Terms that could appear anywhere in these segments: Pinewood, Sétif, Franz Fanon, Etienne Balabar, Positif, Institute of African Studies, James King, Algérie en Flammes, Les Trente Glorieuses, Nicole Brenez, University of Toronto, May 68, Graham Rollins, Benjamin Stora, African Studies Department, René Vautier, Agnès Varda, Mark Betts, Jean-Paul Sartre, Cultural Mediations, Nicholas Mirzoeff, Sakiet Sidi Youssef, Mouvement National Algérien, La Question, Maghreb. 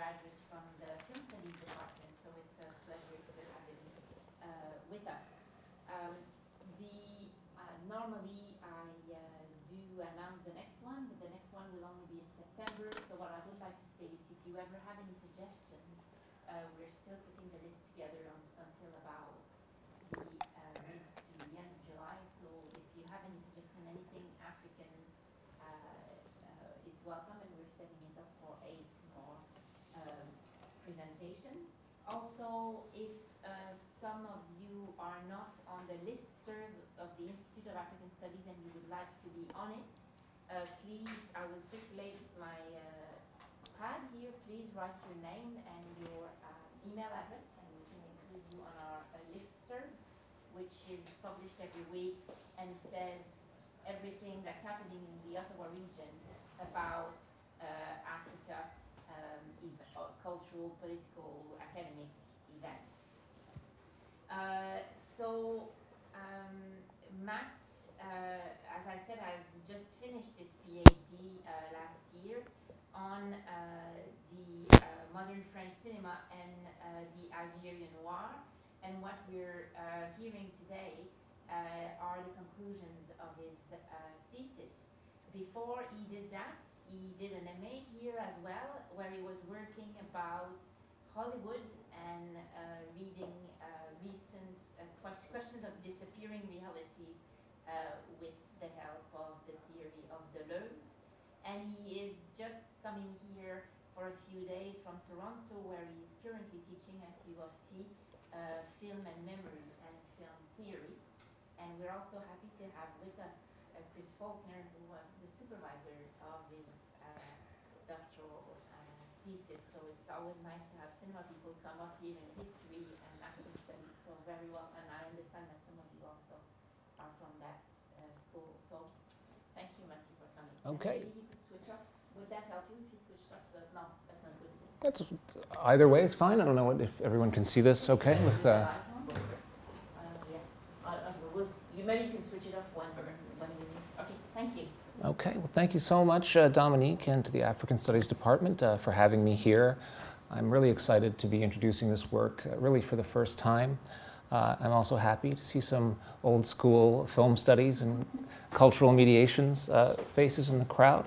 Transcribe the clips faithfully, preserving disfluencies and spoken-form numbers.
graduate from the Film Studies Department, so it's a pleasure to have him uh, with us. Um, the, uh, normally, I uh, do announce the next one, but the next one will only be in September, so what I would like to say is if you ever have any suggestions, uh, we're still putting the list together on, until about the uh, mid to the end of July, so if you have any suggestions, anything African, Uh, uh, it's welcome, and we're setting it up for eight more um, presentations. Also, if uh, some of you are not on the list serve of the Institute of African Studies and you would like to be on it, uh, please, I will circulate my uh, pad here. Please write your name and your uh, email address, and we can include you on our uh, list serve, which is published every week and says everything that's happening in the Ottawa region about uh, Africa, um, cultural, political, academic events. Uh, so um, Matt, uh, as I said, has just finished his PhD uh, last year on uh, the uh, modern French cinema and uh, the Algerian noir, and what we're uh, hearing today Uh, are the conclusions of his uh, thesis. Before he did that, he did an M A here as well, where he was working about Hollywood and uh, reading uh, recent uh, quest questions of disappearing realities uh, with the help of the theory of Deleuze. And he is just coming here for a few days from Toronto, where he is currently teaching at U of T uh, film and memory and film theory. And we're also happy to have with us uh, Chris Faulkner, who was the supervisor of his uh, doctoral uh, thesis. So it's always nice to have cinema people come up here in history and African studies. So very well, and I understand that some of you also are from that uh, school. So thank you, Matthew, for coming. Okay. And maybe you could switch up. Would that help you if you switched up? The, no, that's not good. That's either way is fine. I don't know what, if everyone can see this. Okay with. Uh, Maybe you can switch it off when, when you need. Okay, thank you. Okay, well, thank you so much, uh, Dominique, and to the African Studies Department uh, for having me here. I'm really excited to be introducing this work, uh, really for the first time. Uh, I'm also happy to see some old school film studies and cultural mediations uh, faces in the crowd.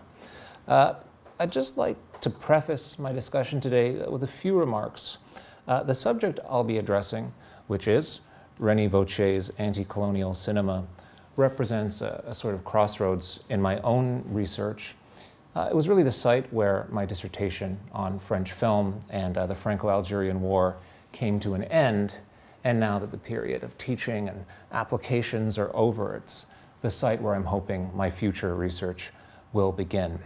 Uh, I'd just like to preface my discussion today with a few remarks. Uh, the subject I'll be addressing, which is René Vautier's anti-colonial cinema, represents a, a sort of crossroads in my own research. Uh, it was really the site where my dissertation on French film and uh, the Franco-Algerian War came to an end, and now that the period of teaching and applications are over, it's the site where I'm hoping my future research will begin.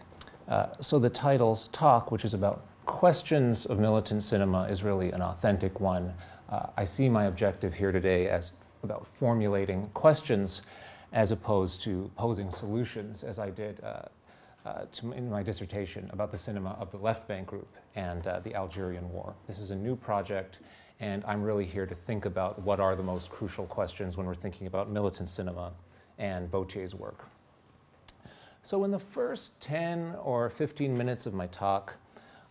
Uh, so the title's talk, which is about questions of militant cinema, is really an authentic one. Uh, I see my objective here today as about formulating questions as opposed to posing solutions, as I did uh, uh, to, in my dissertation about the cinema of the Left Bank Group and uh, the Algerian War. This is a new project, and I'm really here to think about what are the most crucial questions when we're thinking about militant cinema and Vautier's work. So in the first ten or fifteen minutes of my talk,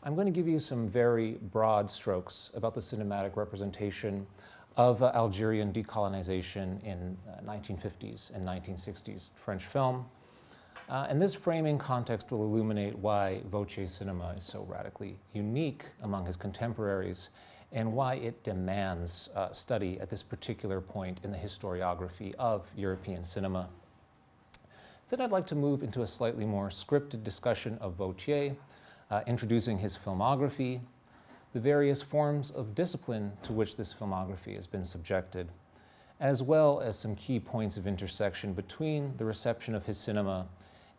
I'm going to give you some very broad strokes about the cinematic representation of uh, Algerian decolonization in uh, nineteen fifties and nineteen sixties French film. Uh, and this framing context will illuminate why Vautier's cinema is so radically unique among his contemporaries and why it demands uh, study at this particular point in the historiography of European cinema. Then I'd like to move into a slightly more scripted discussion of Vautier, Uh, introducing his filmography, the various forms of discipline to which this filmography has been subjected, as well as some key points of intersection between the reception of his cinema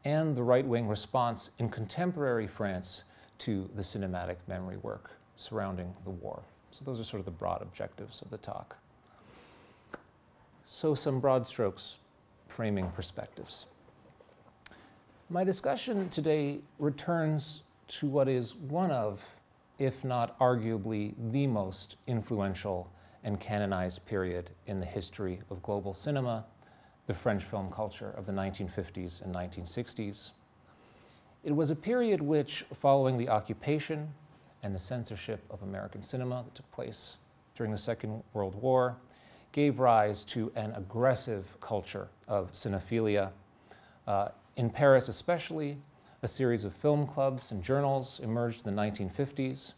and the right-wing response in contemporary France to the cinematic memory work surrounding the war. So those are sort of the broad objectives of the talk. So some broad strokes, framing perspectives. My discussion today returns to what is one of, if not arguably the most influential and canonized period in the history of global cinema, the French film culture of the nineteen fifties and nineteen sixties. It was a period which, following the occupation and the censorship of American cinema that took place during the Second World War gave rise to an aggressive culture of cinephilia. Uh, in Paris especially, a series of film clubs and journals emerged in the nineteen fifties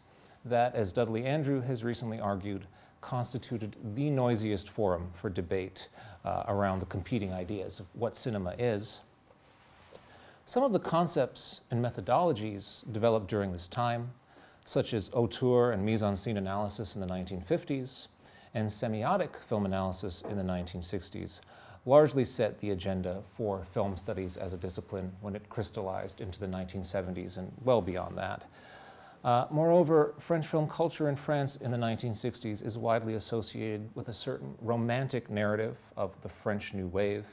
that, as Dudley Andrew has recently argued, constituted the noisiest forum for debate uh, around the competing ideas of what cinema is. Some of the concepts and methodologies developed during this time, such as auteur and mise-en-scene analysis in the nineteen fifties and semiotic film analysis in the nineteen sixties, largely set the agenda for film studies as a discipline when it crystallized into the nineteen seventies and well beyond that. Uh, moreover, French film culture in France in the nineteen sixties is widely associated with a certain romantic narrative of the French New Wave,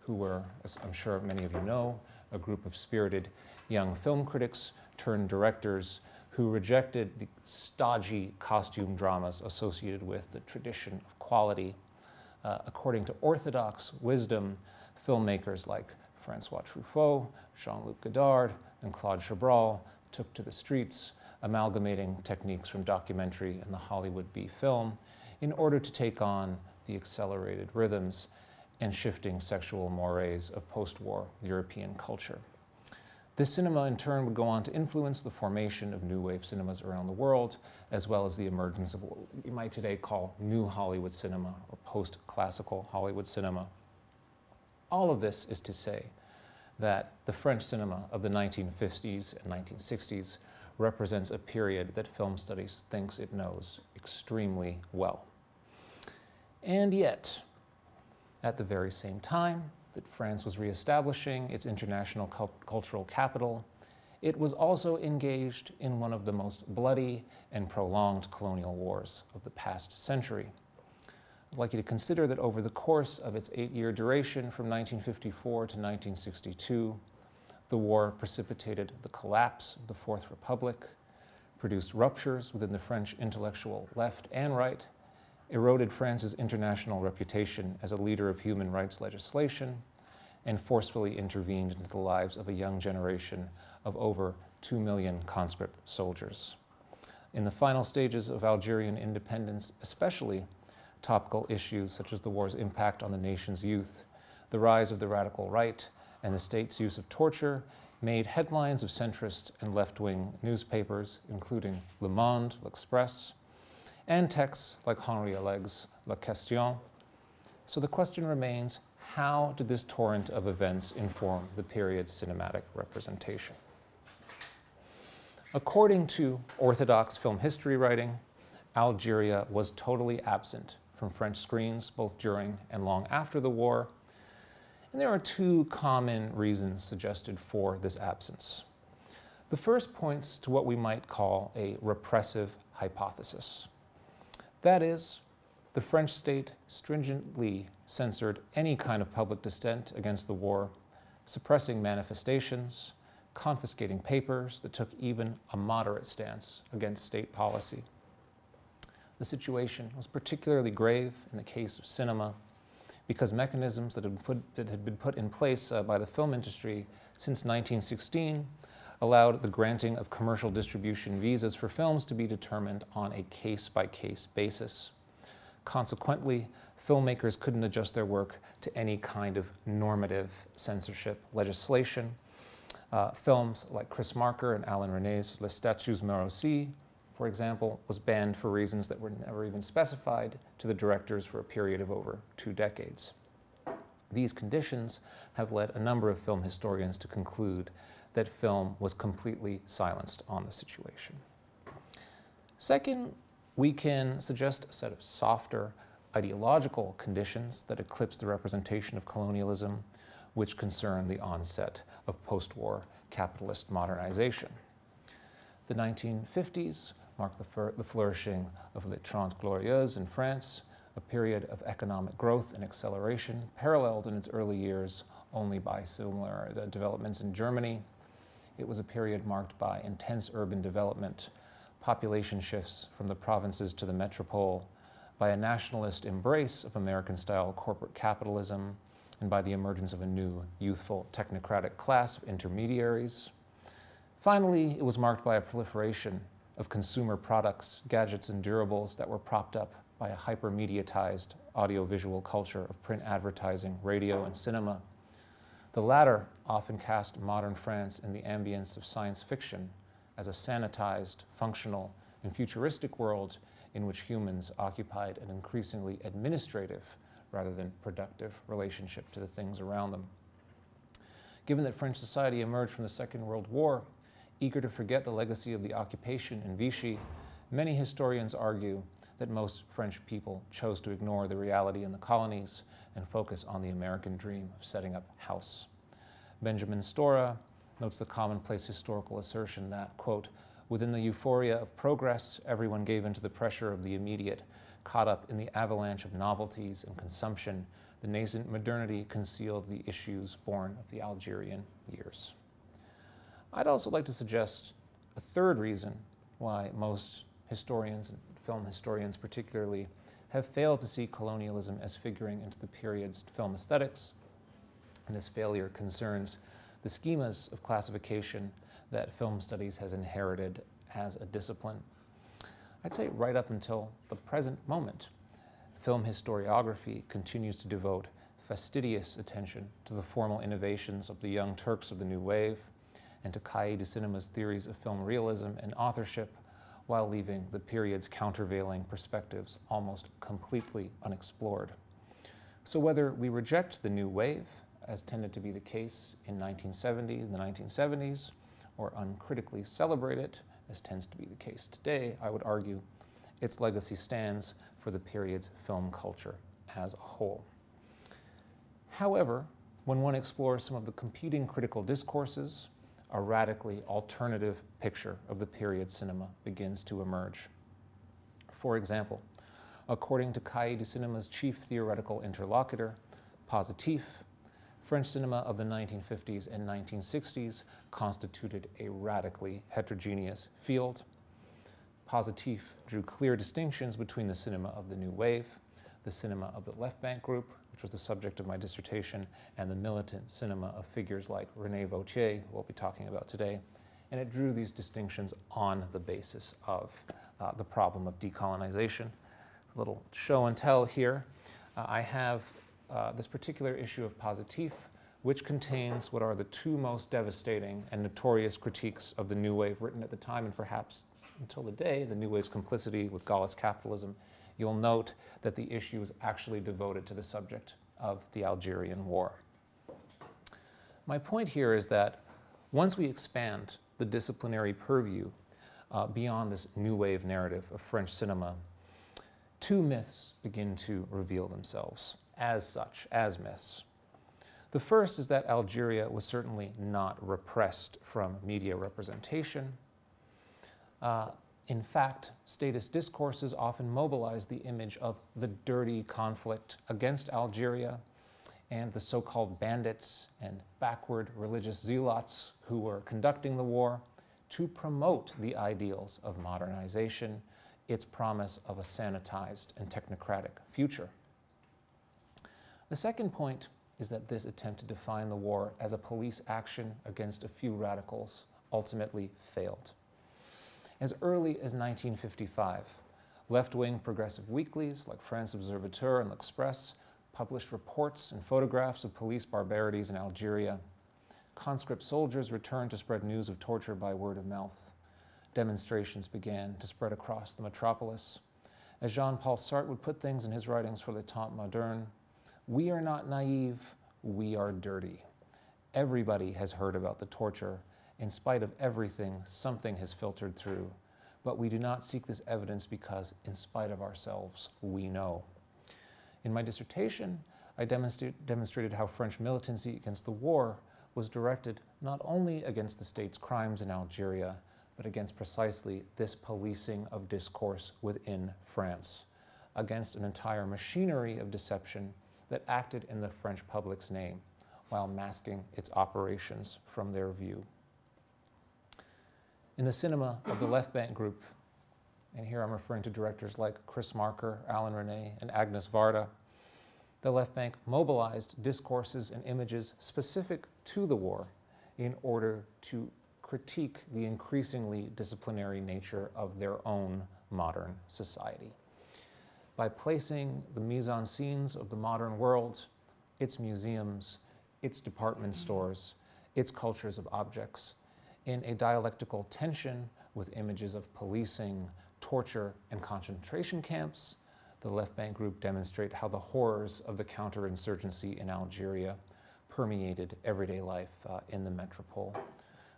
who were, as I'm sure many of you know, a group of spirited young film critics turned directors who rejected the stodgy costume dramas associated with the tradition of quality. Uh, according to orthodox wisdom, filmmakers like François Truffaut, Jean-Luc Godard, and Claude Chabrol took to the streets, amalgamating techniques from documentary and the Hollywood B film in order to take on the accelerated rhythms and shifting sexual mores of post-war European culture. This cinema, in turn, would go on to influence the formation of new wave cinemas around the world, as well as the emergence of what we might today call new Hollywood cinema or post-classical Hollywood cinema. All of this is to say that the French cinema of the nineteen fifties and nineteen sixties represents a period that film studies thinks it knows extremely well. And yet, at the very same time that France was reestablishing its international cultural capital, it was also engaged in one of the most bloody and prolonged colonial wars of the past century. I'd like you to consider that over the course of its eight-year duration from nineteen fifty-four to nineteen sixty-two, the war precipitated the collapse of the Fourth Republic, produced ruptures within the French intellectual left and right, eroded France's international reputation as a leader of human rights legislation, and forcefully intervened into the lives of a young generation of over two million conscript soldiers. In the final stages of Algerian independence especially, topical issues such as the war's impact on the nation's youth, the rise of the radical right, and the state's use of torture made headlines of centrist and left-wing newspapers, including Le Monde, L'Express, and texts like Henri Alleg's La Question. So the question remains, how did this torrent of events inform the period's cinematic representation? According to orthodox film history writing, Algeria was totally absent from French screens both during and long after the war. And there are two common reasons suggested for this absence. The first points to what we might call a repressive hypothesis. That is, the French state stringently censored any kind of public dissent against the war, suppressing manifestations, confiscating papers that took even a moderate stance against state policy. The situation was particularly grave in the case of cinema because mechanisms that had, put, that had been put in place uh, by the film industry since nineteen sixteen allowed the granting of commercial distribution visas for films to be determined on a case-by-case basis. Consequently, filmmakers couldn't adjust their work to any kind of normative censorship legislation. Uh, films like Chris Marker and Alain Resnais' Les Statues Meurtriers, for example, was banned for reasons that were never even specified to the directors for a period of over two decades. These conditions have led a number of film historians to conclude that film was completely silenced on the situation. Second, we can suggest a set of softer ideological conditions that eclipse the representation of colonialism, which concern the onset of post-war capitalist modernization. The nineteen fifties marked the, the flourishing of Les Trente Glorieuses in France, a period of economic growth and acceleration paralleled in its early years only by similar developments in Germany. It was a period marked by intense urban development, population shifts from the provinces to the metropole, by a nationalist embrace of American-style corporate capitalism, and by the emergence of a new, youthful, technocratic class of intermediaries. Finally, it was marked by a proliferation of consumer products, gadgets, and durables that were propped up by a hyper-mediatized audiovisual culture of print advertising, radio, and cinema. The latter often cast modern France in the ambience of science fiction as a sanitized, functional, and futuristic world in which humans occupied an increasingly administrative rather than productive relationship to the things around them. Given that French society emerged from the Second World War, eager to forget the legacy of the occupation in Vichy, many historians argue that most French people chose to ignore the reality in the colonies and focus on the American dream of setting up house. Benjamin Stora notes the commonplace historical assertion that, quote, within the euphoria of progress, everyone gave into the pressure of the immediate, caught up in the avalanche of novelties and consumption, the nascent modernity concealed the issues born of the Algerian years. I'd also like to suggest a third reason why most historians, and film historians particularly, have failed to see colonialism as figuring into the period's film aesthetics. And this failure concerns the schemas of classification that film studies has inherited as a discipline. I'd say right up until the present moment, film historiography continues to devote fastidious attention to the formal innovations of the Young Turks of the New Wave, and to Cahiers du Cinema's theories of film realism and authorship, while leaving the period's countervailing perspectives almost completely unexplored. So whether we reject the new wave, as tended to be the case in nineteen seventies, the nineteen seventies, or uncritically celebrate it, as tends to be the case today, I would argue its legacy stands for the period's film culture as a whole. However, when one explores some of the competing critical discourses, a radically alternative picture of the period cinema begins to emerge. For example, according to Cahiers du Cinema's chief theoretical interlocutor, Positif, French cinema of the nineteen fifties and nineteen sixties constituted a radically heterogeneous field. Positif drew clear distinctions between the cinema of the New Wave, the cinema of the Left Bank Group, which was the subject of my dissertation, and the militant cinema of figures like René Vautier, who we'll be talking about today. And it drew these distinctions on the basis of uh, the problem of decolonization. A little show and tell here. Uh, I have uh, this particular issue of Positif, which contains what are the two most devastating and notorious critiques of the New Wave written at the time, and perhaps until the day, the New Wave's complicity with Gaullist capitalism. You'll note that the issue is actually devoted to the subject of the Algerian War. My point here is that once we expand the disciplinary purview uh, beyond this new wave narrative of French cinema, two myths begin to reveal themselves as such, as myths. The first is that Algeria was certainly not repressed from media representation. Uh, In fact, statist discourses often mobilize the image of the dirty conflict against Algeria and the so-called bandits and backward religious zealots who were conducting the war to promote the ideals of modernization, its promise of a sanitized and technocratic future. The second point is that this attempt to define the war as a police action against a few radicals ultimately failed. As early as nineteen fifty-five, left-wing progressive weeklies like France Observateur and L'Express published reports and photographs of police barbarities in Algeria. Conscript soldiers returned to spread news of torture by word of mouth. Demonstrations began to spread across the metropolis. As Jean-Paul Sartre would put things in his writings for Le Temps Moderne, we are not naive, we are dirty. Everybody has heard about the torture. In spite of everything, something has filtered through, but we do not seek this evidence because, in spite of ourselves, we know. In my dissertation, I demonstra- demonstrated how French militancy against the war was directed not only against the state's crimes in Algeria, but against precisely this policing of discourse within France, against an entire machinery of deception that acted in the French public's name, while masking its operations from their view. In the cinema of the Left Bank Group, and here I'm referring to directors like Chris Marker, Alain Resnais, and Agnes Varda, the Left Bank mobilized discourses and images specific to the war in order to critique the increasingly disciplinary nature of their own modern society. By placing the mise-en-scenes of the modern world, its museums, its department stores, its cultures of objects, in a dialectical tension with images of policing, torture, and concentration camps, the Left Bank Group demonstrate how the horrors of the counterinsurgency in Algeria permeated everyday life uh, in the metropole.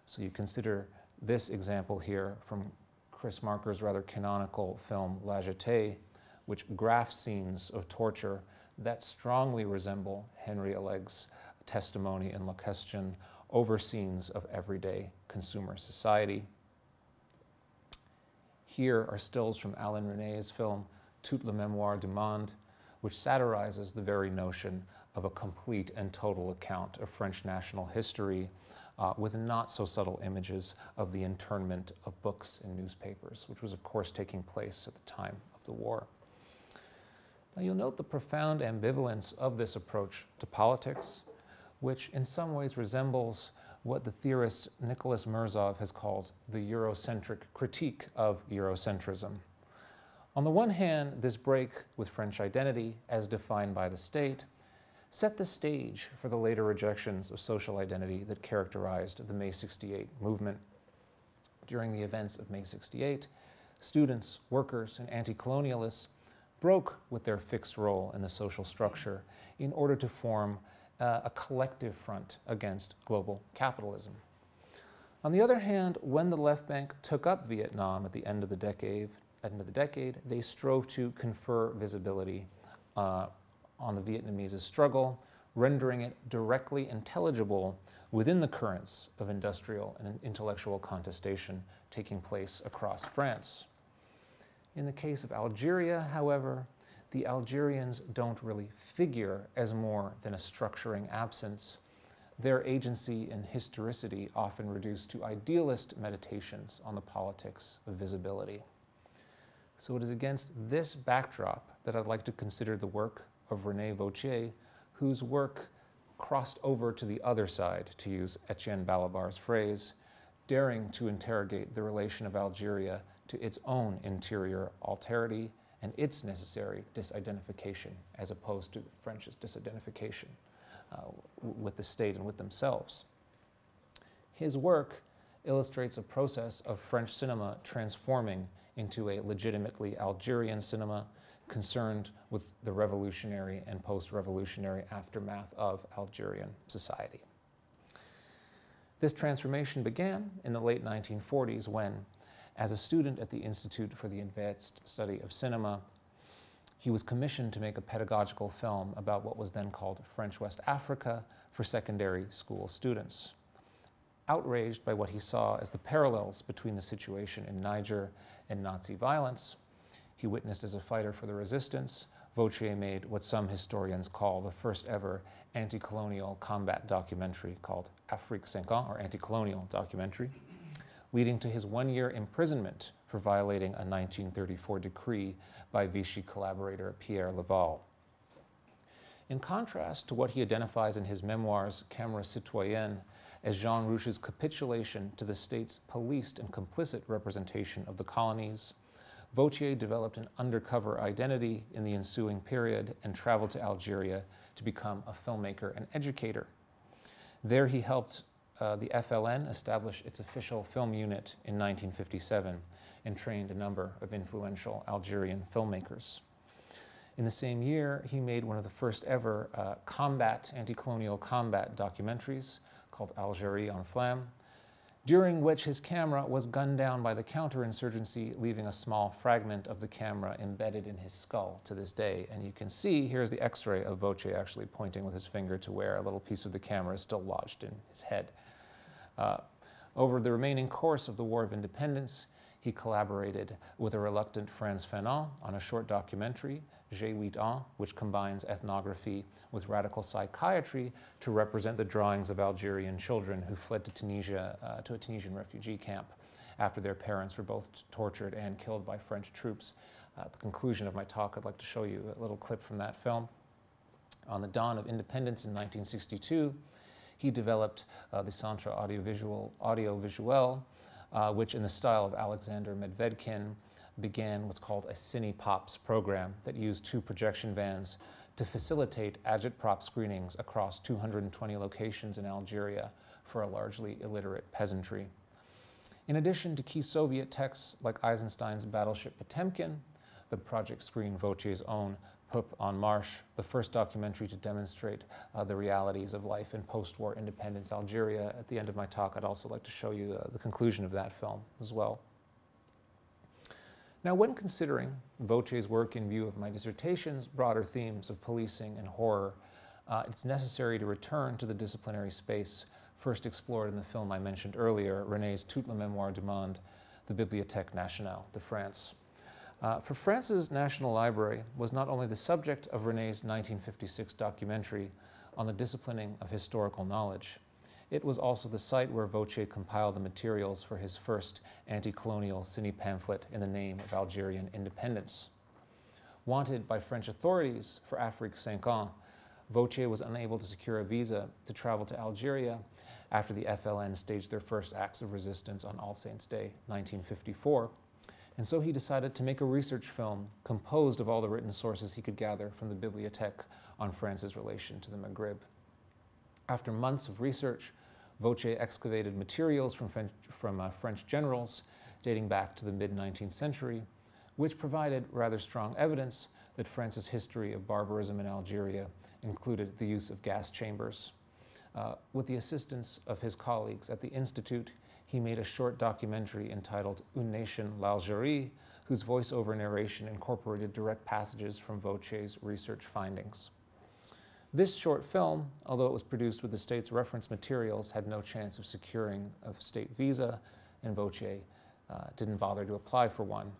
So you consider this example here from Chris Marker's rather canonical film La Jetée, which graphs scenes of torture that strongly resemble Henry Alleg's testimony in La Question over scenes of everyday consumer society. Here are stills from Alain Resnais's film Toute la Mémoire du Monde, which satirizes the very notion of a complete and total account of French national history uh, with not so subtle images of the internment of books and newspapers, which was of course taking place at the time of the war. Now you'll note the profound ambivalence of this approach to politics, which in some ways resembles what the theorist Nicholas Mirzoeff has called the Eurocentric critique of Eurocentrism. On the one hand, this break with French identity as defined by the state set the stage for the later rejections of social identity that characterized the May sixty-eight movement. During the events of May sixty-eight, students, workers, and anti-colonialists broke with their fixed role in the social structure in order to form uh, a collective front against global capitalism. On the other hand, when the Left Bank took up Vietnam at the end of the decade, end of the decade they strove to confer visibility uh, on the Vietnamese struggle, rendering it directly intelligible within the currents of industrial and intellectual contestation taking place across France. In the case of Algeria, however, the Algerians don't really figure as more than a structuring absence, their agency and historicity often reduced to idealist meditations on the politics of visibility. So it is against this backdrop that I'd like to consider the work of René Vautier, whose work crossed over to the other side, to use Etienne Balabar's phrase, daring to interrogate the relation of Algeria to its own interior alterity and its necessary disidentification, as opposed to the French's disidentification uh, with the state and with themselves. His work illustrates a process of French cinema transforming into a legitimately Algerian cinema concerned with the revolutionary and post-revolutionary aftermath of Algerian society. This transformation began in the late nineteen forties when, as a student at the Institute for the Advanced Study of Cinema, he was commissioned to make a pedagogical film about what was then called French West Africa for secondary school students. Outraged by what he saw as the parallels between the situation in Niger and Nazi violence he witnessed as a fighter for the resistance, Vautier made what some historians call the first ever anti-colonial combat documentary called Afrique cinq ans, or anti-colonial documentary, leading to his one-year imprisonment for violating a nineteen thirty-four decree by Vichy collaborator Pierre Laval. In contrast to what he identifies in his memoirs, Camera Citoyenne, as Jean Rouche's capitulation to the state's policed and complicit representation of the colonies, Vautier developed an undercover identity in the ensuing period and traveled to Algeria to become a filmmaker and educator. There he helped uh, the F L N establish its official film unit in nineteen fifty-seven and trained a number of influential Algerian filmmakers. In the same year, he made one of the first ever uh, combat, anti-colonial combat documentaries called Algérie en Flammes, during which his camera was gunned down by the counterinsurgency, leaving a small fragment of the camera embedded in his skull to this day. And you can see, here's the x-ray of Vautier actually pointing with his finger to where a little piece of the camera is still lodged in his head. Uh, over the remaining course of the War of Independence, he collaborated with a reluctant Franz Fanon on a short documentary, J'ai huit ans, which combines ethnography with radical psychiatry to represent the drawings of Algerian children who fled to Tunisia, uh, to a Tunisian refugee camp after their parents were both tortured and killed by French troops. Uh, at the conclusion of my talk, I'd like to show you a little clip from that film. On the dawn of independence in nineteen sixty-two, he developed uh, the Centre Audiovisuel, Audiovisuel uh, which in the style of Alexander Medvedkin began what's called a Cinepops program that used two projection vans to facilitate agitprop screenings across two hundred twenty locations in Algeria for a largely illiterate peasantry. In addition to key Soviet texts like Eisenstein's Battleship Potemkin, the project screened Vautier's own Peuple en Marche, the first documentary to demonstrate uh, the realities of life in post-war independence Algeria. At the end of my talk, I'd also like to show you uh, the conclusion of that film as well. Now, when considering Vautier's work in view of my dissertation's broader themes of policing and horror, uh, it's necessary to return to the disciplinary space first explored in the film I mentioned earlier, René's Toute la Mémoire du Monde, the Bibliothèque Nationale de France. Uh, for France's National Library was not only the subject of René's nineteen fifty-six documentary on the disciplining of historical knowledge, it was also the site where Vautier compiled the materials for his first anti-colonial cine-pamphlet in the name of Algerian independence. Wanted by French authorities for Afrique Cinq Ans, Vautier was unable to secure a visa to travel to Algeria after the F L N staged their first acts of resistance on All Saints' Day, nineteen fifty-four, and so he decided to make a research film composed of all the written sources he could gather from the bibliothèque on France's relation to the Maghreb. After months of research, Vautier excavated materials from French, from, uh, French generals dating back to the mid-nineteenth century, which provided rather strong evidence that France's history of barbarism in Algeria included the use of gas chambers. Uh, with the assistance of his colleagues at the Institute, he made a short documentary entitled Une Nation, l'Algérie, whose voiceover narration incorporated direct passages from Vautier's research findings. This short film, although it was produced with the state's reference materials, had no chance of securing a state visa, and Vautier uh, didn't bother to apply for one.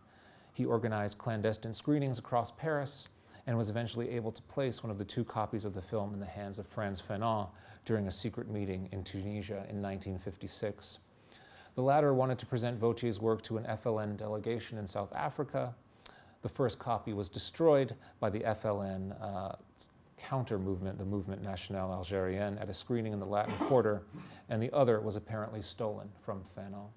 He organized clandestine screenings across Paris and was eventually able to place one of the two copies of the film in the hands of Franz Fanon during a secret meeting in Tunisia in nineteen fifty-six. The latter wanted to present Vautier's work to an F L N delegation in South Africa. The first copy was destroyed by the F L N uh, counter-movement, the Mouvement National Algérien, at a screening in the Latin Quarter, and the other was apparently stolen from Fanon.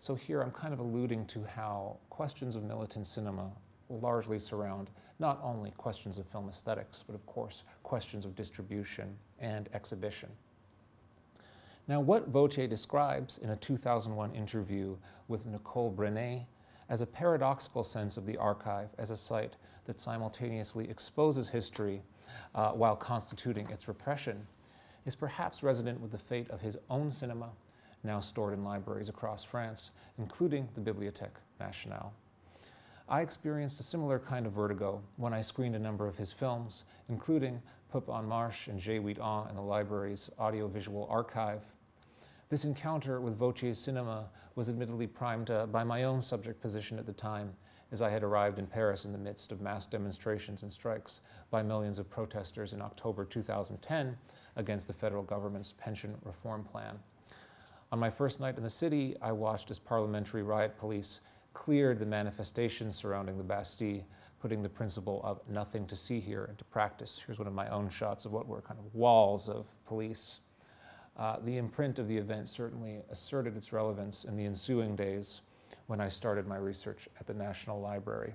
So here I'm kind of alluding to how questions of militant cinema largely surround not only questions of film aesthetics, but of course questions of distribution and exhibition. Now, what Vautier describes in a two thousand one interview with Nicole Brenez as a paradoxical sense of the archive as a site that simultaneously exposes history Uh, while constituting its repression, is perhaps resonant with the fate of his own cinema, now stored in libraries across France, including the Bibliothèque Nationale. I experienced a similar kind of vertigo when I screened a number of his films, including Peuple en Marche and J'ai huit ans in the library's audiovisual archive. This encounter with Vautier's cinema was admittedly primed uh, by my own subject position at the time, as I had arrived in Paris in the midst of mass demonstrations and strikes by millions of protesters in October two thousand ten against the federal government's pension reform plan. On my first night in the city, I watched as parliamentary riot police cleared the manifestations surrounding the Bastille, putting the principle of nothing to see here into practice. Here's one of my own shots of what were kind of walls of police. Uh, the imprint of the event certainly asserted its relevance in the ensuing days when I started my research at the National Library.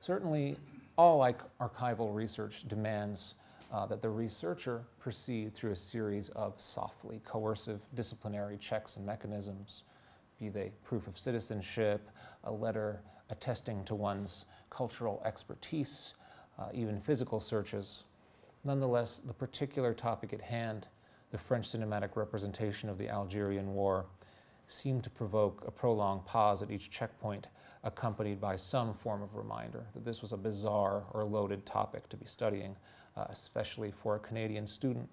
Certainly, all archival research demands uh, that the researcher proceed through a series of softly coercive disciplinary checks and mechanisms, be they proof of citizenship, a letter attesting to one's cultural expertise, uh, even physical searches. Nonetheless, the particular topic at hand, the French cinematic representation of the Algerian War, seemed to provoke a prolonged pause at each checkpoint, accompanied by some form of reminder that this was a bizarre or loaded topic to be studying, uh, especially for a Canadian student.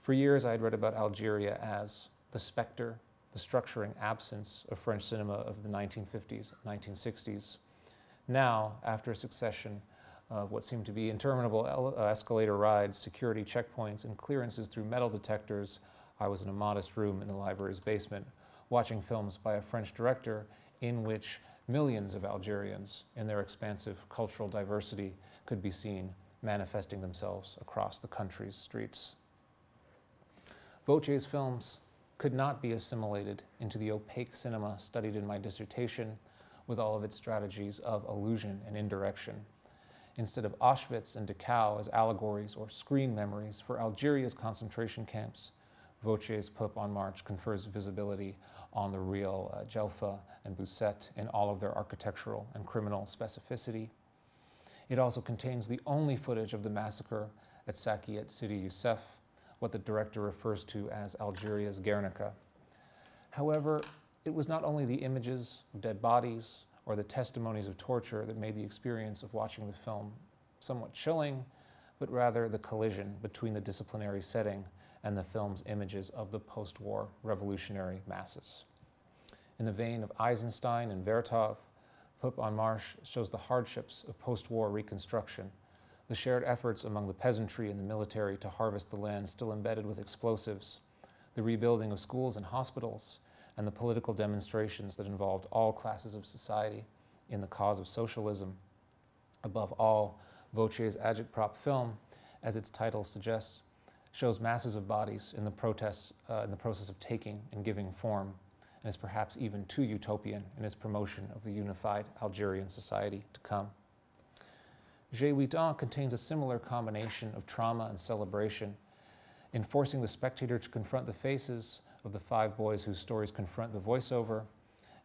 For years, I had read about Algeria as the specter, the structuring absence of French cinema of the nineteen fifties, nineteen sixties. Now, after a succession of what seemed to be interminable escalator rides, security checkpoints, and clearances through metal detectors, I was in a modest room in the library's basement, watching films by a French director in which millions of Algerians in their expansive cultural diversity could be seen manifesting themselves across the country's streets. Vautier's films could not be assimilated into the opaque cinema studied in my dissertation with all of its strategies of allusion and indirection. Instead of Auschwitz and Dachau as allegories or screen memories for Algeria's concentration camps, Vautier's Peuple en Marche confers visibility on the real uh, Djelfa and Bousset in all of their architectural and criminal specificity. It also contains the only footage of the massacre at Sakiet Sidi Youssef, what the director refers to as Algeria's Guernica. However, it was not only the images of dead bodies or the testimonies of torture that made the experience of watching the film somewhat chilling, but rather the collision between the disciplinary setting and the film's images of the post-war revolutionary masses. In the vein of Eisenstein and Vertov, Peuple en Marche shows the hardships of post-war reconstruction, the shared efforts among the peasantry and the military to harvest the land still embedded with explosives, the rebuilding of schools and hospitals, and the political demonstrations that involved all classes of society in the cause of socialism. Above all, Vautier's agitprop film, as its title suggests, shows masses of bodies in the, protests, uh, in the process of taking and giving form, and is perhaps even too utopian in its promotion of the unified Algerian society to come. J'ai huit ans contains a similar combination of trauma and celebration, in forcing the spectator to confront the faces of the five boys whose stories confront the voiceover,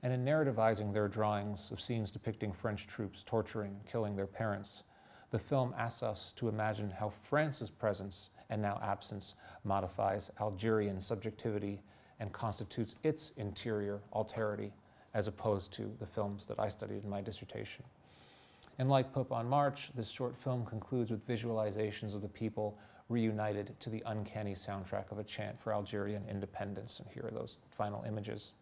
and in narrativizing their drawings of scenes depicting French troops torturing and killing their parents. The film asks us to imagine how France's presence and now absence modifies Algerian subjectivity and constitutes its interior alterity, as opposed to the films that I studied in my dissertation. And like Peuple en Marche, this short film concludes with visualizations of the people reunited to the uncanny soundtrack of a chant for Algerian independence. And here are those final images.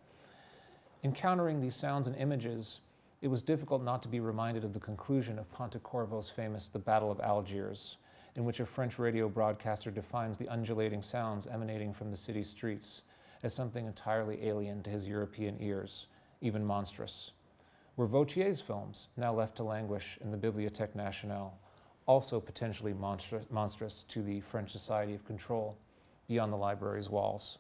Encountering these sounds and images, it was difficult not to be reminded of the conclusion of Pontecorvo's famous The Battle of Algiers, in which a French radio broadcaster defines the undulating sounds emanating from the city streets as something entirely alien to his European ears, even monstrous. Were Vautier's films, now left to languish in the Bibliothèque Nationale, also potentially monstrous, monstrous to the French society of control beyond the library's walls?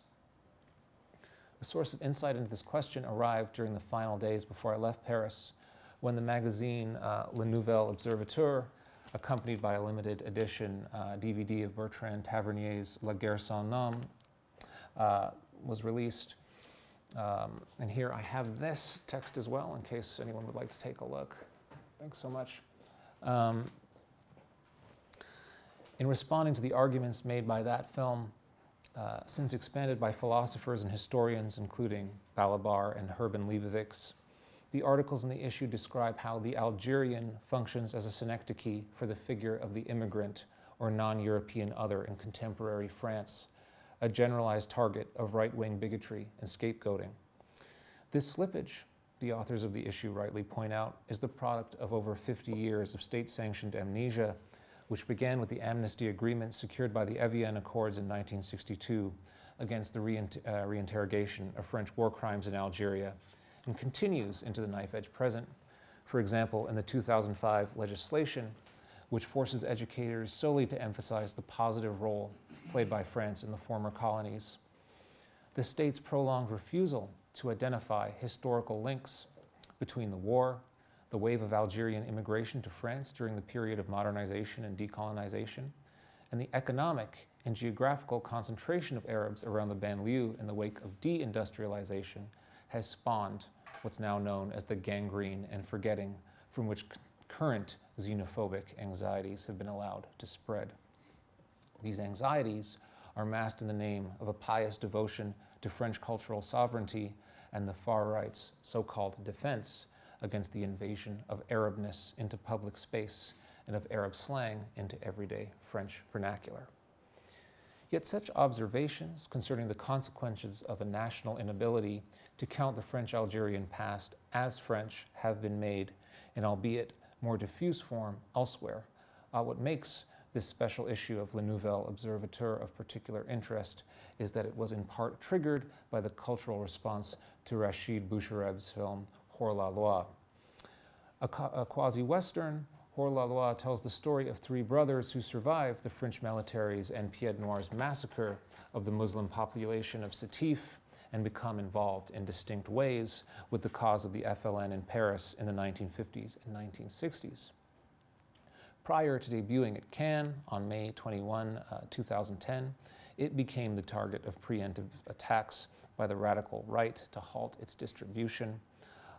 A source of insight into this question arrived during the final days before I left Paris, when the magazine uh, Le Nouvel Observateur, accompanied by a limited edition uh, D V D of Bertrand Tavernier's La Guerre sans Nom, uh, was released. Um, and here I have this text as well, in case anyone would like to take a look. Thanks so much. Um, in responding to the arguments made by that film, uh, since expanded by philosophers and historians, including Balabar and Herben Leibowitz, the articles in the issue describe how the Algerian functions as a synecdoche for the figure of the immigrant or non-European other in contemporary France, a generalized target of right-wing bigotry and scapegoating. This slippage, the authors of the issue rightly point out, is the product of over fifty years of state-sanctioned amnesia, which began with the amnesty agreement secured by the Evian Accords in nineteen sixty-two against the reint uh, reinterrogation of French war crimes in Algeria, and continues into the knife-edge present, for example, in the two thousand five legislation, which forces educators solely to emphasize the positive role played by France in the former colonies. The state's prolonged refusal to identify historical links between the war, the wave of Algerian immigration to France during the period of modernization and decolonization, and the economic and geographical concentration of Arabs around the banlieue in the wake of deindustrialization has spawned what's now known as the gangrene and forgetting from which current xenophobic anxieties have been allowed to spread. These anxieties are masked in the name of a pious devotion to French cultural sovereignty and the far right's so-called defense against the invasion of Arabness into public space and of Arab slang into everyday French vernacular. Yet such observations concerning the consequences of a national inability to count the French-Algerian past as French have been made, and albeit more diffuse form elsewhere. Uh, what makes this special issue of Le Nouvel Observateur of particular interest is that it was in part triggered by the cultural response to Rachid Bouchareb's film Hors la Loi. A, a quasi-Western, Pour la Loi tells the story of three brothers who survived the French Malataries and Pied Noir's massacre of the Muslim population of Sétif and become involved in distinct ways with the cause of the F L N in Paris in the nineteen fifties and nineteen sixties. Prior to debuting at Cannes on May twenty-first, two thousand ten, it became the target of preemptive attacks by the radical right to halt its distribution.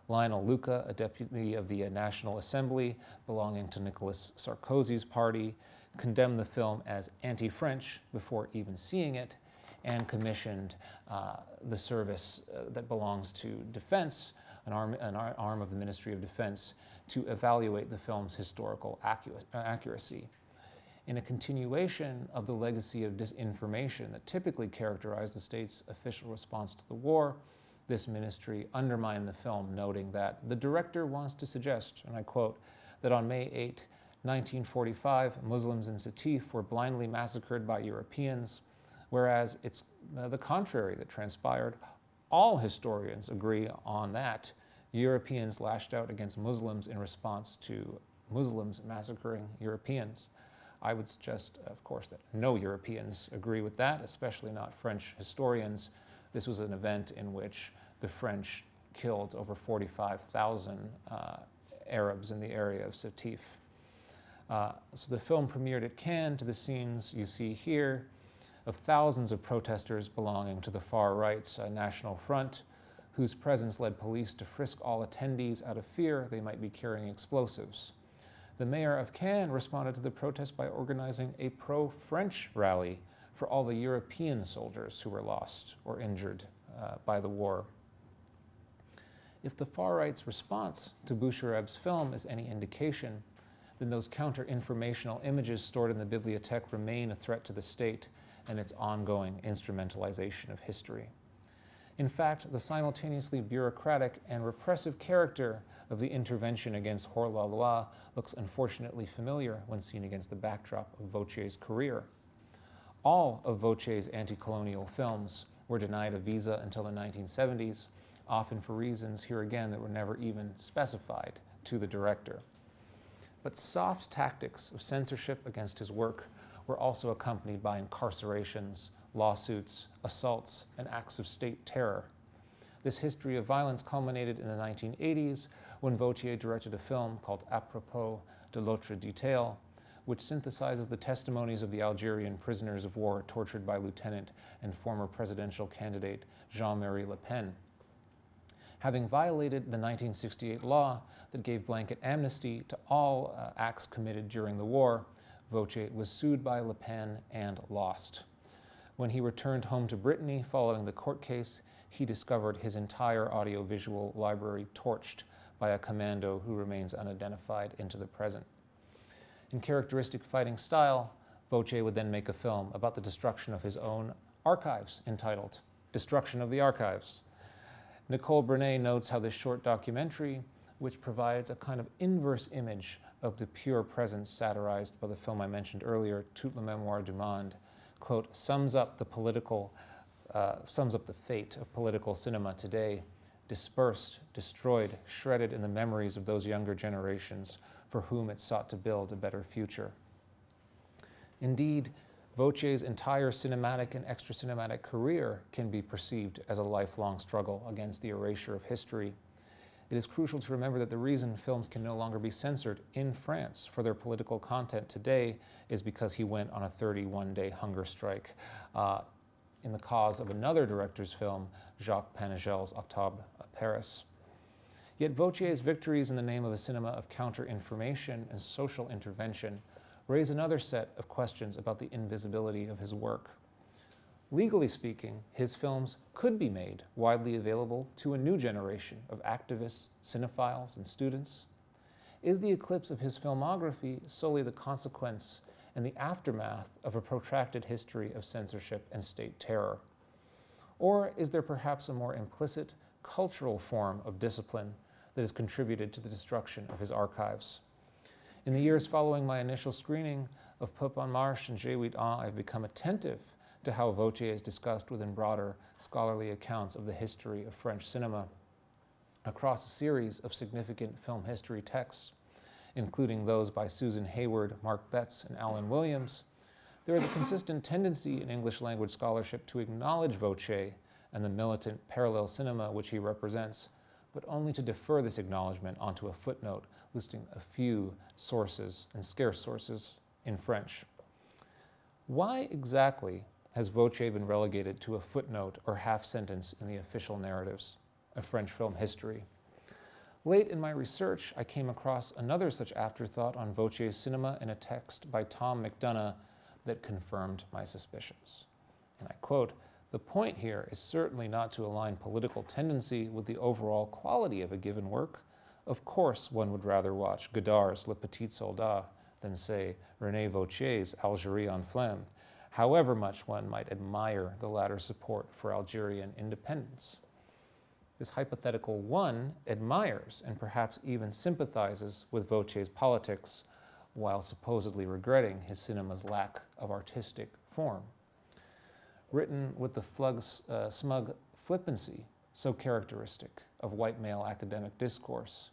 Lionel Luca, a deputy of the National Assembly belonging to Nicolas Sarkozy's party, condemned the film as anti-French before even seeing it and commissioned uh, the service uh, that belongs to Defense, an arm, an ar arm of the Ministry of Defense, to evaluate the film's historical accu accuracy. In a continuation of the legacy of disinformation that typically characterized the state's official response to the war, this ministry undermined the film, noting that the director wants to suggest, and I quote, that on May eighth, nineteen forty-five, Muslims in Sétif were blindly massacred by Europeans, whereas it's uh, the contrary that transpired. All historians agree on that. Europeans lashed out against Muslims in response to Muslims massacring Europeans. I would suggest, of course, that no Europeans agree with that, especially not French historians. This was an event in which the French killed over forty-five thousand uh, Arabs in the area of Sétif. Uh, so the film premiered at Cannes to the scenes you see here of thousands of protesters belonging to the far right's uh, National Front, whose presence led police to frisk all attendees out of fear they might be carrying explosives. The mayor of Cannes responded to the protest by organizing a pro-French rally for all the European soldiers who were lost or injured uh, by the war. If the far right's response to Boucherab's film is any indication, then those counter-informational images stored in the bibliothèque remain a threat to the state and its ongoing instrumentalization of history. In fact, the simultaneously bureaucratic and repressive character of the intervention against Pour la Loi looks unfortunately familiar when seen against the backdrop of Vautier's career. All of Vautier's anti-colonial films were denied a visa until the nineteen seventies, often for reasons here again that were never even specified to the director. But soft tactics of censorship against his work were also accompanied by incarcerations, lawsuits, assaults, and acts of state terror. This history of violence culminated in the nineteen eighties when Vautier directed a film called Apropos de l'autre detail, which synthesizes the testimonies of the Algerian prisoners of war tortured by Lieutenant and former presidential candidate Jean-Marie Le Pen. Having violated the nineteen sixty-eight law that gave blanket amnesty to all uh, acts committed during the war, Vautier was sued by Le Pen and lost. When he returned home to Brittany following the court case, he discovered his entire audiovisual library torched by a commando who remains unidentified into the present. In characteristic fighting style, Vautier would then make a film about the destruction of his own archives entitled Destruction of the Archives. Nicole Brenez notes how this short documentary, which provides a kind of inverse image of the pure presence satirized by the film I mentioned earlier, Toute la Mémoire du Monde, quote, sums up the political, uh, sums up the fate of political cinema today, dispersed, destroyed, shredded in the memories of those younger generations for whom it sought to build a better future. Indeed, Vautier's entire cinematic and extra-cinematic career can be perceived as a lifelong struggle against the erasure of history. It is crucial to remember that the reason films can no longer be censored in France for their political content today is because he went on a thirty-one day hunger strike uh, in the cause of another director's film, Jacques Panegel's Octobre à Paris. Yet Vautier's victories in the name of a cinema of counter-information and social intervention raise another set of questions about the invisibility of his work. Legally speaking, his films could be made widely available to a new generation of activists, cinephiles, and students. Is the eclipse of his filmography solely the consequence and the aftermath of a protracted history of censorship and state terror? Or is there perhaps a more implicit cultural form of discipline that has contributed to the destruction of his archives? In the years following my initial screening of Peuple en Marche and J'ai huit ans, I've become attentive to how Vautier is discussed within broader scholarly accounts of the history of French cinema across a series of significant film history texts, including those by Susan Hayward, Mark Betts, and Alan Williams, there is a consistent tendency in English language scholarship to acknowledge Vautier and the militant parallel cinema which he represents, but only to defer this acknowledgement onto a footnote listing a few sources and scarce sources in French. Why exactly has Vautier been relegated to a footnote or half sentence in the official narratives of French film history? Late in my research, I came across another such afterthought on Vautier's cinema in a text by Tom McDonough that confirmed my suspicions. And I quote, "The point here is certainly not to align political tendency with the overall quality of a given work. Of course, one would rather watch Godard's Le Petit Soldat than, say, René Vautier's Algérie en Flammes, however much one might admire the latter's support for Algerian independence. This hypothetical one admires and perhaps even sympathizes with Vautier's politics while supposedly regretting his cinema's lack of artistic form. Written with the flug's, uh, smug flippancy so characteristic of white male academic discourse,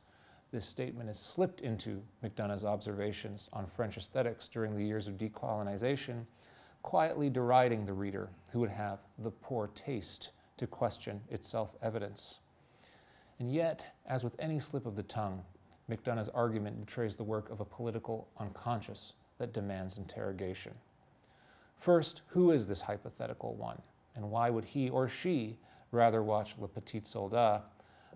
this statement is slipped into McDonough's observations on French aesthetics during the years of decolonization, quietly deriding the reader who would have the poor taste to question its self-evidence. And yet, as with any slip of the tongue, McDonough's argument betrays the work of a political unconscious that demands interrogation. First, who is this hypothetical one, and why would he or she rather watch Le Petit Soldat,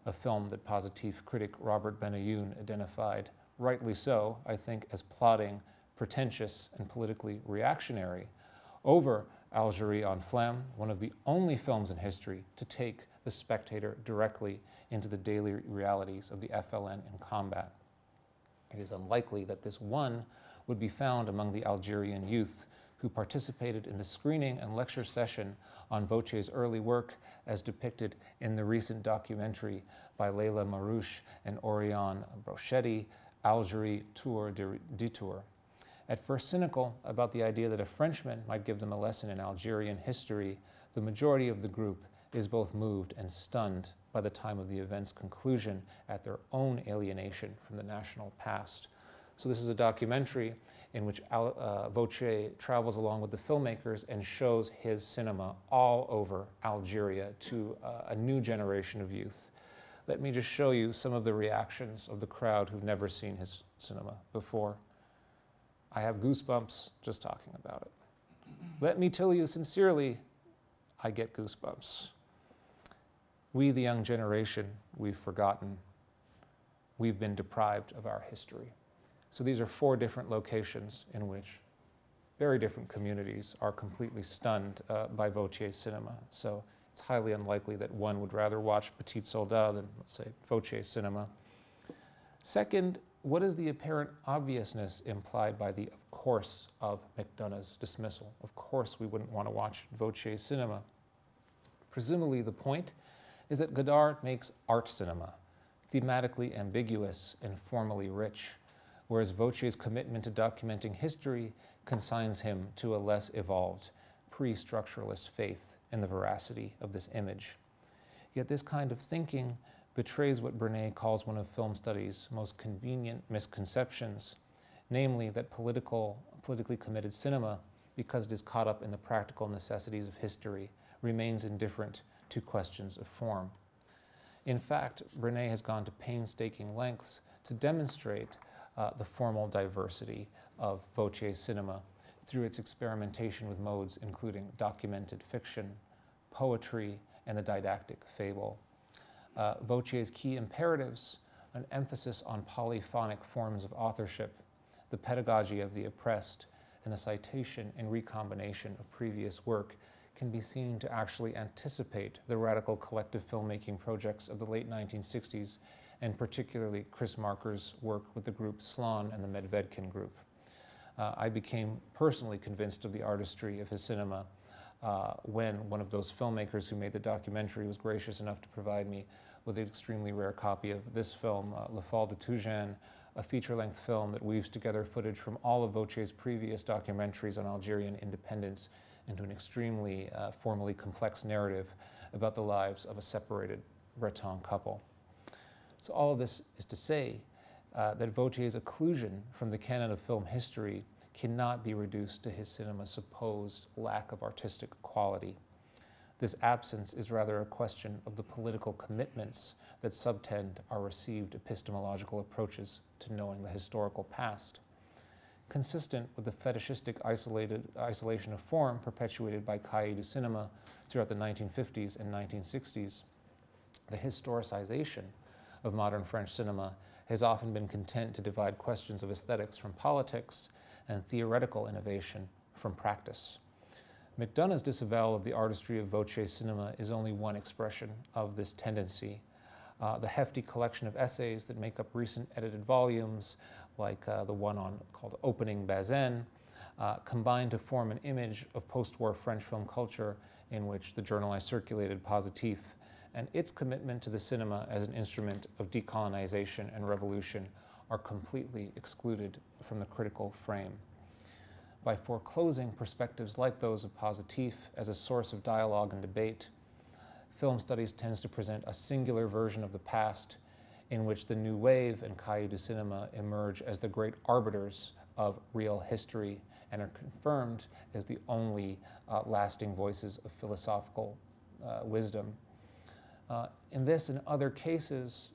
a film that Positif critic Robert Benayoun identified, rightly so, I think, as plotting, pretentious, and politically reactionary, over Algérie en Flammes, one of the only films in history to take the spectator directly into the daily realities of the F L N in combat. It is unlikely that this one would be found among the Algerian youth who participated in the screening and lecture session on Vautier's early work as depicted in the recent documentary by Leila Marouche and Oriane Brochetti, Algérie Tour de Detour. At first cynical about the idea that a Frenchman might give them a lesson in Algerian history, the majority of the group is both moved and stunned by the time of the event's conclusion at their own alienation from the national past." So this is a documentary in which uh, Vautier travels along with the filmmakers and shows his cinema all over Algeria to uh, a new generation of youth. Let me just show you some of the reactions of the crowd who've never seen his cinema before. I have goosebumps just talking about it. Let me tell you sincerely, I get goosebumps. We, the young generation, we've forgotten. We've been deprived of our history. So these are four different locations in which very different communities are completely stunned uh, by Vautier's cinema. So it's highly unlikely that one would rather watch Petit Soldat than, let's say, Vautier's cinema. Second, what is the apparent obviousness implied by the of course of McDonough's dismissal? Of course we wouldn't want to watch Vautier's cinema. Presumably the point is that Godard makes art cinema, thematically ambiguous and formally rich, whereas Vautier's commitment to documenting history consigns him to a less evolved, pre-structuralist faith in the veracity of this image. Yet this kind of thinking betrays what Brenez calls one of film studies' most convenient misconceptions, namely that political, politically committed cinema, because it is caught up in the practical necessities of history, remains indifferent to questions of form. In fact, Brenez has gone to painstaking lengths to demonstrate uh, the formal diversity of Vautier's cinema through its experimentation with modes including documented fiction, poetry, and the didactic fable. Uh, Vautier's key imperatives, an emphasis on polyphonic forms of authorship, the pedagogy of the oppressed, and the citation and recombination of previous work can be seen to actually anticipate the radical collective filmmaking projects of the late nineteen sixties, and particularly Chris Marker's work with the group Slan and the Medvedkin Group. Uh, I became personally convinced of the artistry of his cinema Uh, when one of those filmmakers who made the documentary was gracious enough to provide me with an extremely rare copy of this film, uh, Le Fall de Toujane, a feature-length film that weaves together footage from all of Vautier's previous documentaries on Algerian independence into an extremely uh, formally complex narrative about the lives of a separated Breton couple. So all of this is to say uh, that Vautier's occlusion from the canon of film history cannot be reduced to his cinema's supposed lack of artistic quality. This absence is rather a question of the political commitments that subtend our received epistemological approaches to knowing the historical past. Consistent with the fetishistic isolated, isolation of form perpetuated by cahiers du cinema throughout the nineteen fifties and nineteen sixties, the historicization of modern French cinema has often been content to divide questions of aesthetics from politics and theoretical innovation from practice. McDonough's disavowal of the artistry of Vautier's cinema is only one expression of this tendency. Uh, the hefty collection of essays that make up recent edited volumes, like uh, the one on called Opening Bazaine, uh, combine to form an image of post-war French film culture in which the journal I circulated, Positif, and its commitment to the cinema as an instrument of decolonization and revolution are completely excluded from the critical frame. By foreclosing perspectives like those of Positif as a source of dialogue and debate, film studies tends to present a singular version of the past in which the new wave and cahiers du cinema emerge as the great arbiters of real history and are confirmed as the only uh, lasting voices of philosophical uh, wisdom. Uh, in this and other cases,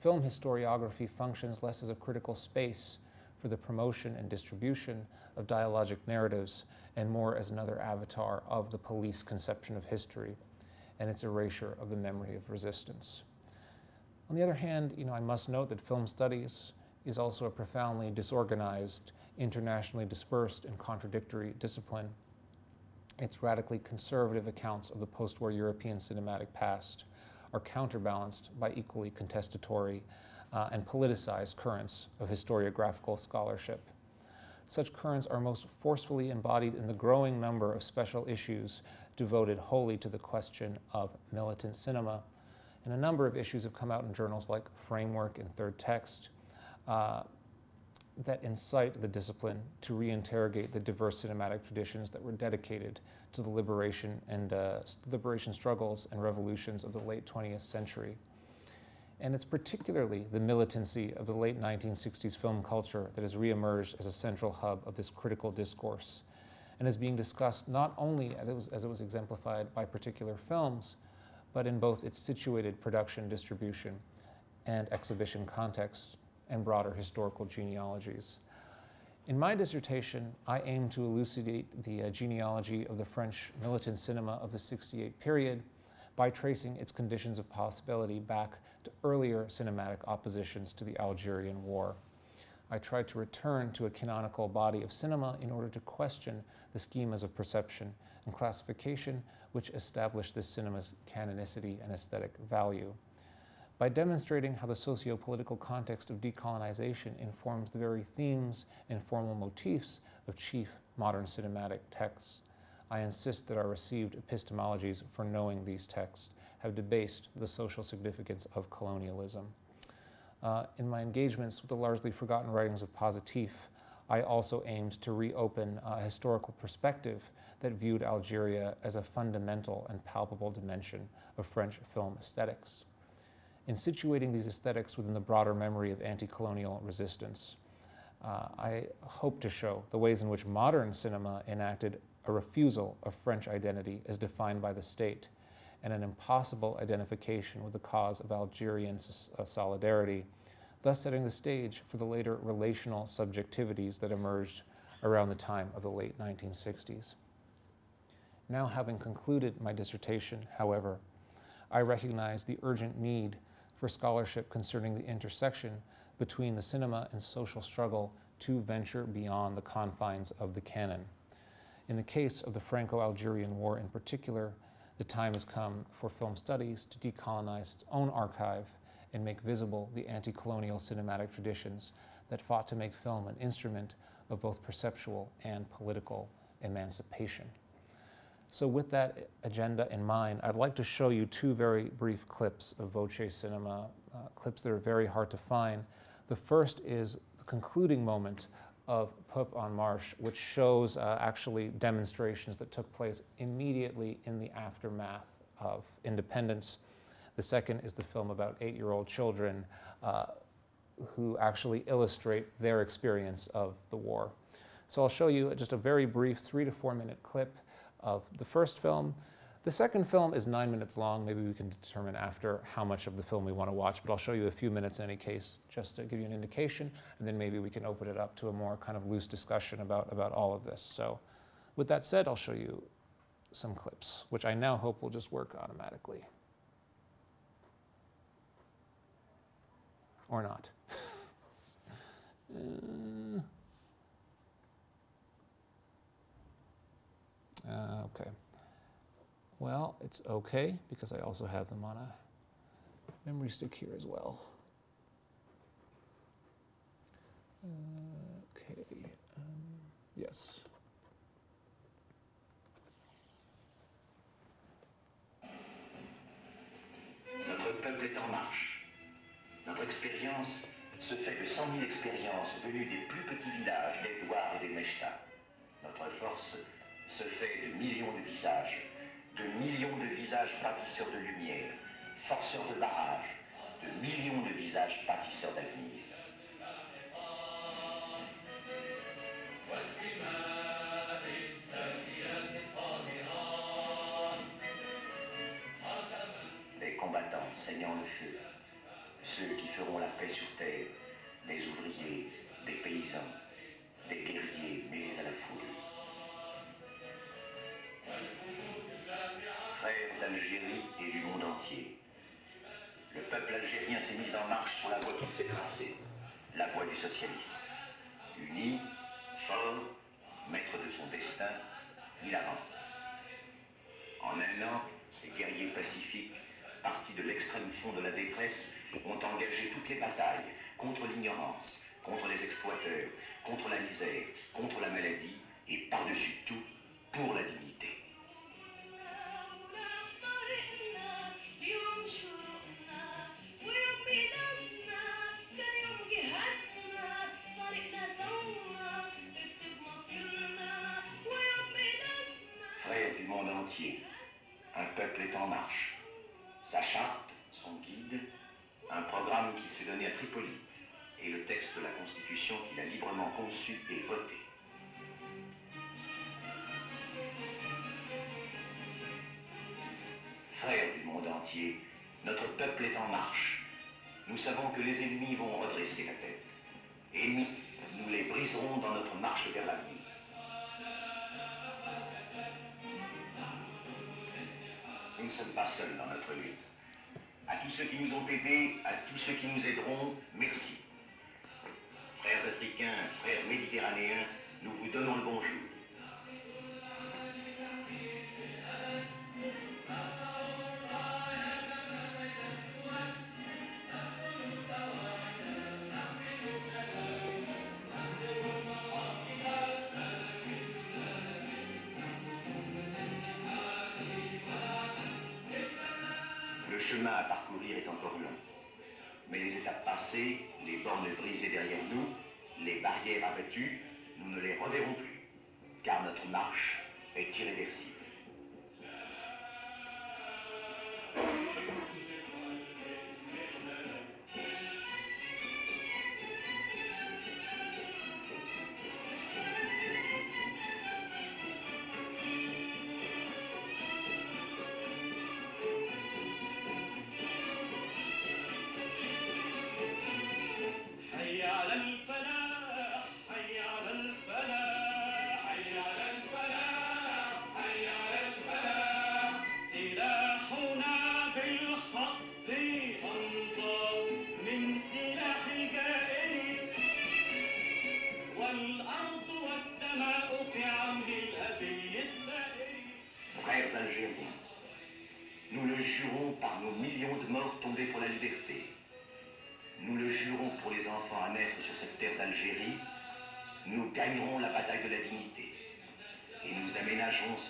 film historiography functions less as a critical space for the promotion and distribution of dialogic narratives and more as another avatar of the police conception of history and its erasure of the memory of resistance. On the other hand, you know, I must note that film studies is also a profoundly disorganized, internationally dispersed and contradictory discipline. Its radically conservative accounts of the post-war European cinematic past are counterbalanced by equally contestatory uh, and politicized currents of historiographical scholarship. Such currents are most forcefully embodied in the growing number of special issues devoted wholly to the question of militant cinema, and a number of issues have come out in journals like Framework and Third Text uh, that incite the discipline to reinterrogate the diverse cinematic traditions that were dedicated to the liberation and uh, liberation struggles and revolutions of the late twentieth century. And it's particularly the militancy of the late nineteen sixties film culture that has reemerged as a central hub of this critical discourse and is being discussed not only as it was, as it was exemplified by particular films, but in both its situated production, distribution, and exhibition contexts and broader historical genealogies. In my dissertation, I aim to elucidate the uh, genealogy of the French militant cinema of the sixty-eight period by tracing its conditions of possibility back to earlier cinematic oppositions to the Algerian War. I tried to return to a canonical body of cinema in order to question the schemas of perception and classification which establish this cinema's canonicity and aesthetic value. By demonstrating how the socio-political context of decolonization informs the very themes and formal motifs of chief modern cinematic texts, I insist that our received epistemologies for knowing these texts have debased the social significance of colonialism. Uh, in my engagements with the largely forgotten writings of Positif, I also aimed to reopen a historical perspective that viewed Algeria as a fundamental and palpable dimension of French film aesthetics. In situating these aesthetics within the broader memory of anti-colonial resistance, uh, I hope to show the ways in which modern cinema enacted a refusal of French identity as defined by the state and an impossible identification with the cause of Algerian uh, solidarity, thus setting the stage for the later relational subjectivities that emerged around the time of the late nineteen sixties. Now, having concluded my dissertation, however, I recognize the urgent need for scholarship concerning the intersection between the cinema and social struggle to venture beyond the confines of the canon. In the case of the Franco-Algerian War in particular, the time has come for film studies to decolonize its own archive and make visible the anti-colonial cinematic traditions that fought to make film an instrument of both perceptual and political emancipation. So with that agenda in mind, I'd like to show you two very brief clips of Vautier cinema, uh, clips that are very hard to find. The first is the concluding moment of Peuple en Marche, which shows uh, actually demonstrations that took place immediately in the aftermath of independence. The second is the film about eight-year-old children uh, who actually illustrate their experience of the war. So I'll show you just a very brief three to four minute clip of the first film. The second film is nine minutes long. Maybe we can determine after how much of the film we want to watch, but I'll show you a few minutes in any case just to give you an indication, and then maybe we can open it up to a more kind of loose discussion about, about all of this. So with that said, I'll show you some clips, which I now hope will just work automatically. Or not. uh, okay. Well, it's okay, because I also have them on a memory stick here as well. Uh, okay, um, yes. Notre peuple est en marche. Notre expérience se fait de cent mille expériences venues des plus petits villages, des Douars et des Mechtas. Notre force se fait de millions de visages. De millions de visages pâtisseurs de lumière, forceurs de barrages, de millions de visages pâtisseurs d'avenir. Les combattants saignant le feu, ceux qui feront la paix sur terre, des ouvriers, des paysans, des guerriers mêlés à la foule. Frères d'Algérie et du monde entier. Le peuple algérien s'est mis en marche sur la voie qu'il s'est tracée, la voie du socialisme. Uni, fort, maître de son destin, il avance. En un an, ces guerriers pacifiques, partis de l'extrême fond de la détresse, ont engagé toutes les batailles contre l'ignorance, contre les exploiteurs, contre la misère, contre la maladie et par-dessus tout, pour la dignité. Un peuple est en marche. Sa charte, son guide, un programme qui s'est donné à Tripoli et le texte de la Constitution qu'il a librement conçu et voté. Frères du monde entier, notre peuple est en marche. Nous savons que les ennemis vont redresser la tête. Ennemis, nous les briserons dans notre marche vers l'avenir. Nous ne sommes pas seuls dans notre lutte. À tous ceux qui nous ont aidés, à tous ceux qui nous aideront, merci. Frères africains, frères méditerranéens, nous vous donnons le bonjour. Le chemin à parcourir est encore long, mais les étapes passées, les bornes brisées derrière nous, les barrières abattues, nous ne les reverrons plus, car notre marche est irréversible.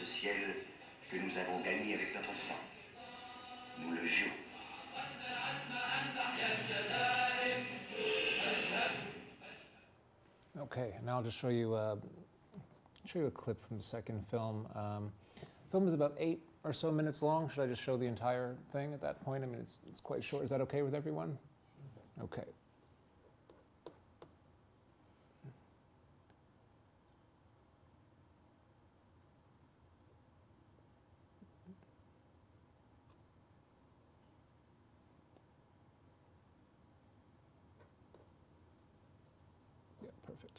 Ce ciel que nous avons gagné avec notre sang. Nous le jurons. Okay, now I'll just show you, uh, show you a clip from the second film. Um, the film is about eight or so minutes long. Should I just show the entire thing at that point? I mean, it's, it's quite short. Is that okay with everyone? Okay. of it.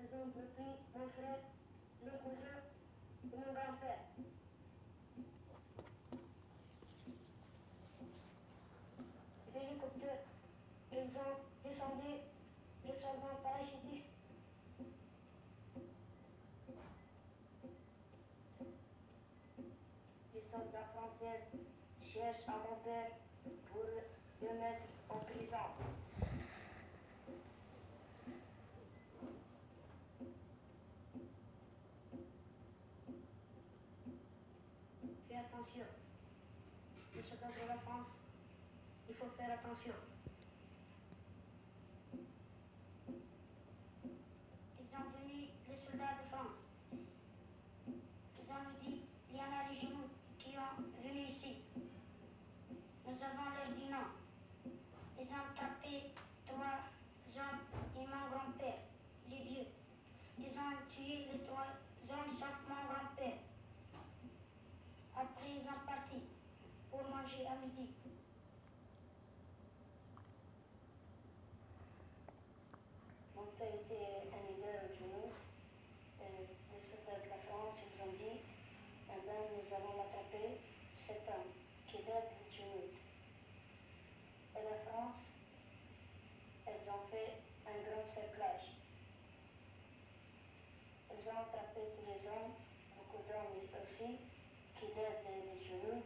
There we go. Soldats français cherchent à mon père pour le mettre en prison. Fais attention. Le soldat de la France, il faut faire attention. Ils ont tenu le soldat de France. Ils ont dit, il y en a les genoux qui ont venu ici. Nous avons leur dit non. Ils ont tapé trois hommes et mon grand-père, les vieux. Ils ont tué les trois hommes sauf mon grand-père. Après, ils sont partis pour manger à midi. Mon père était un leader au genou. Les soldats de la France, ils ont dit, eh bien, nous allons attraper cet homme qui date du tumulte. Et la France, elles ont fait un grand cerclage. Elles ont attrapé tous les hommes, beaucoup d'hommes aussi, qui datent des genoux.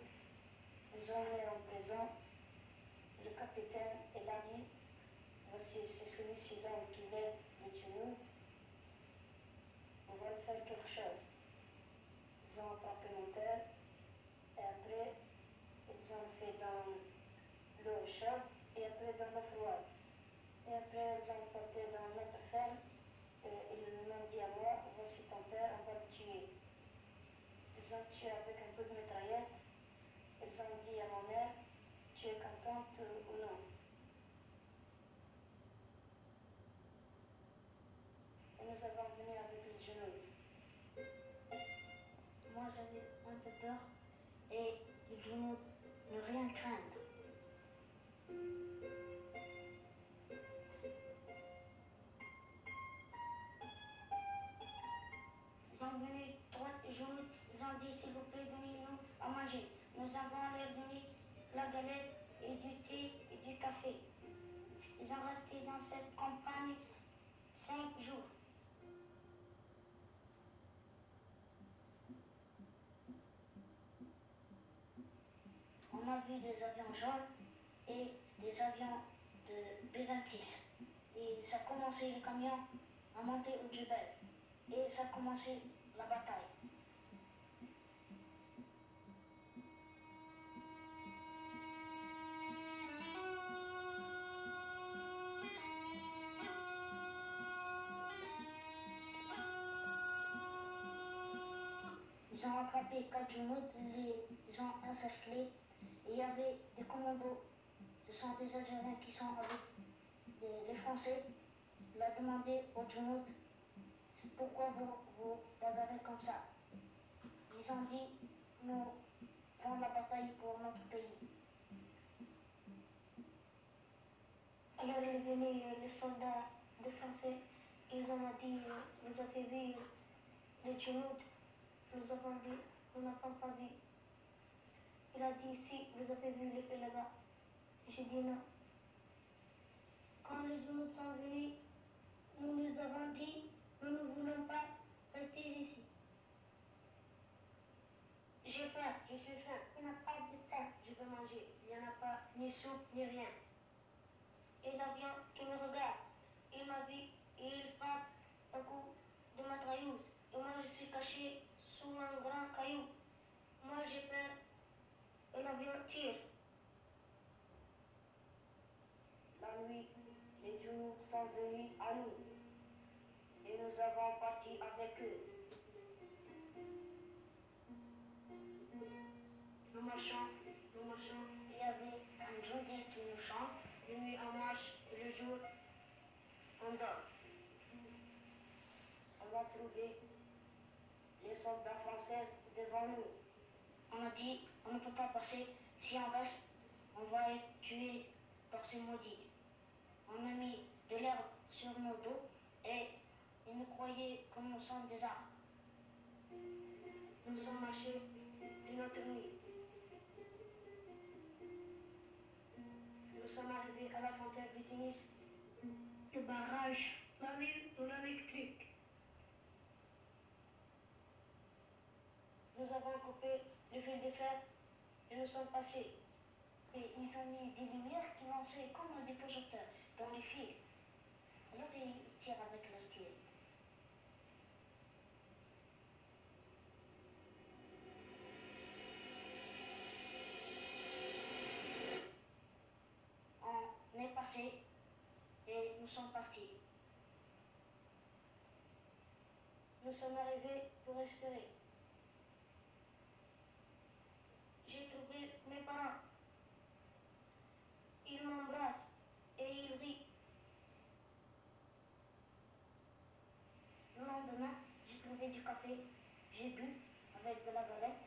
Ils ont mis en prison. Le capitaine, il a dit, voici celui-ci d'homme qui date des genoux. On va faire quelque chose. Ils ont attrapé mon père et après ils ont fait dans l'eau chaude et après dans l'eau froide. Et après ils ont porté dans notre ferme et ils m'ont dit à moi, voici ton père, on va le tuer. Ils ont tué avec un peu de mitraillette. Ils ont dit à ma mère, tu es contente ou non? Et nous avons venu avec les genoux. Moi j'avais un peu peur et les genoux ne rien craindre. Ils ont venu trois genoux ont resté dans cette campagne cinq jours. On a vu des avions jaunes et des avions de B vingt-six. Et ça commençait les camions à monter au Djebel. Et ça commençait la bataille. Ils ont attrapé quatre jumeaux, ils ont encerclé. Il y avait des commandos, ce sont des Algériens qui sont avec les Français. Il a demandé aux Jumeaux pourquoi vous vous bagarrez comme ça. Ils ont dit nous prenons la bataille pour notre pays. Alors ils sont venus, les soldats des Français, ils ont dit vous avez vu les Jumeaux, nous avons dit nous n'avons pas vu. Il a dit, si, vous avez vu le feu là-bas. J'ai dit non. Quand les gens sont venus, nous nous avons dit, nous ne voulons pas rester ici. J'ai faim, je suis faim. Il n'y a pas de pain, je veux manger. Il n'y en a pas, ni soupe, ni rien. Et l'avion qui me regarde, il m'a vu, il frappe un coup de ma traillouse. Et moi, je suis caché sous un grand caillou. Moi, j'ai peur. Et l'avion tire. La nuit, les genoux sont venus à nous. Et nous avons parti avec eux. Nous marchons, nous marchons. Il y avait un journal qui nous chante. La nuit on marche, et le jour on dort. On a trouvé les soldats français devant nous. On a dit, on ne peut pas passer, si on reste, on va être tué par ces maudits. On a mis de l'herbe sur nos dos et ils nous croyaient que nous sommes des arbres. Nous sommes marchés de notre nuit. Nous sommes arrivés à la frontière du Tunis. Le barrage, la ville de l'électrique. Nous avons coupé le fil de fer et nous sommes passés. Et ils ont mis des lumières qui lançaient comme des projecteurs dans les fils. Alors ils tirent avec leur tir. On est passé et nous sommes partis. Nous sommes arrivés pour espérer. J'ai trouvé mes parents. Ils m'embrassent et ils rient. Le lendemain, j'ai trouvé du café. J'ai bu avec de la galette.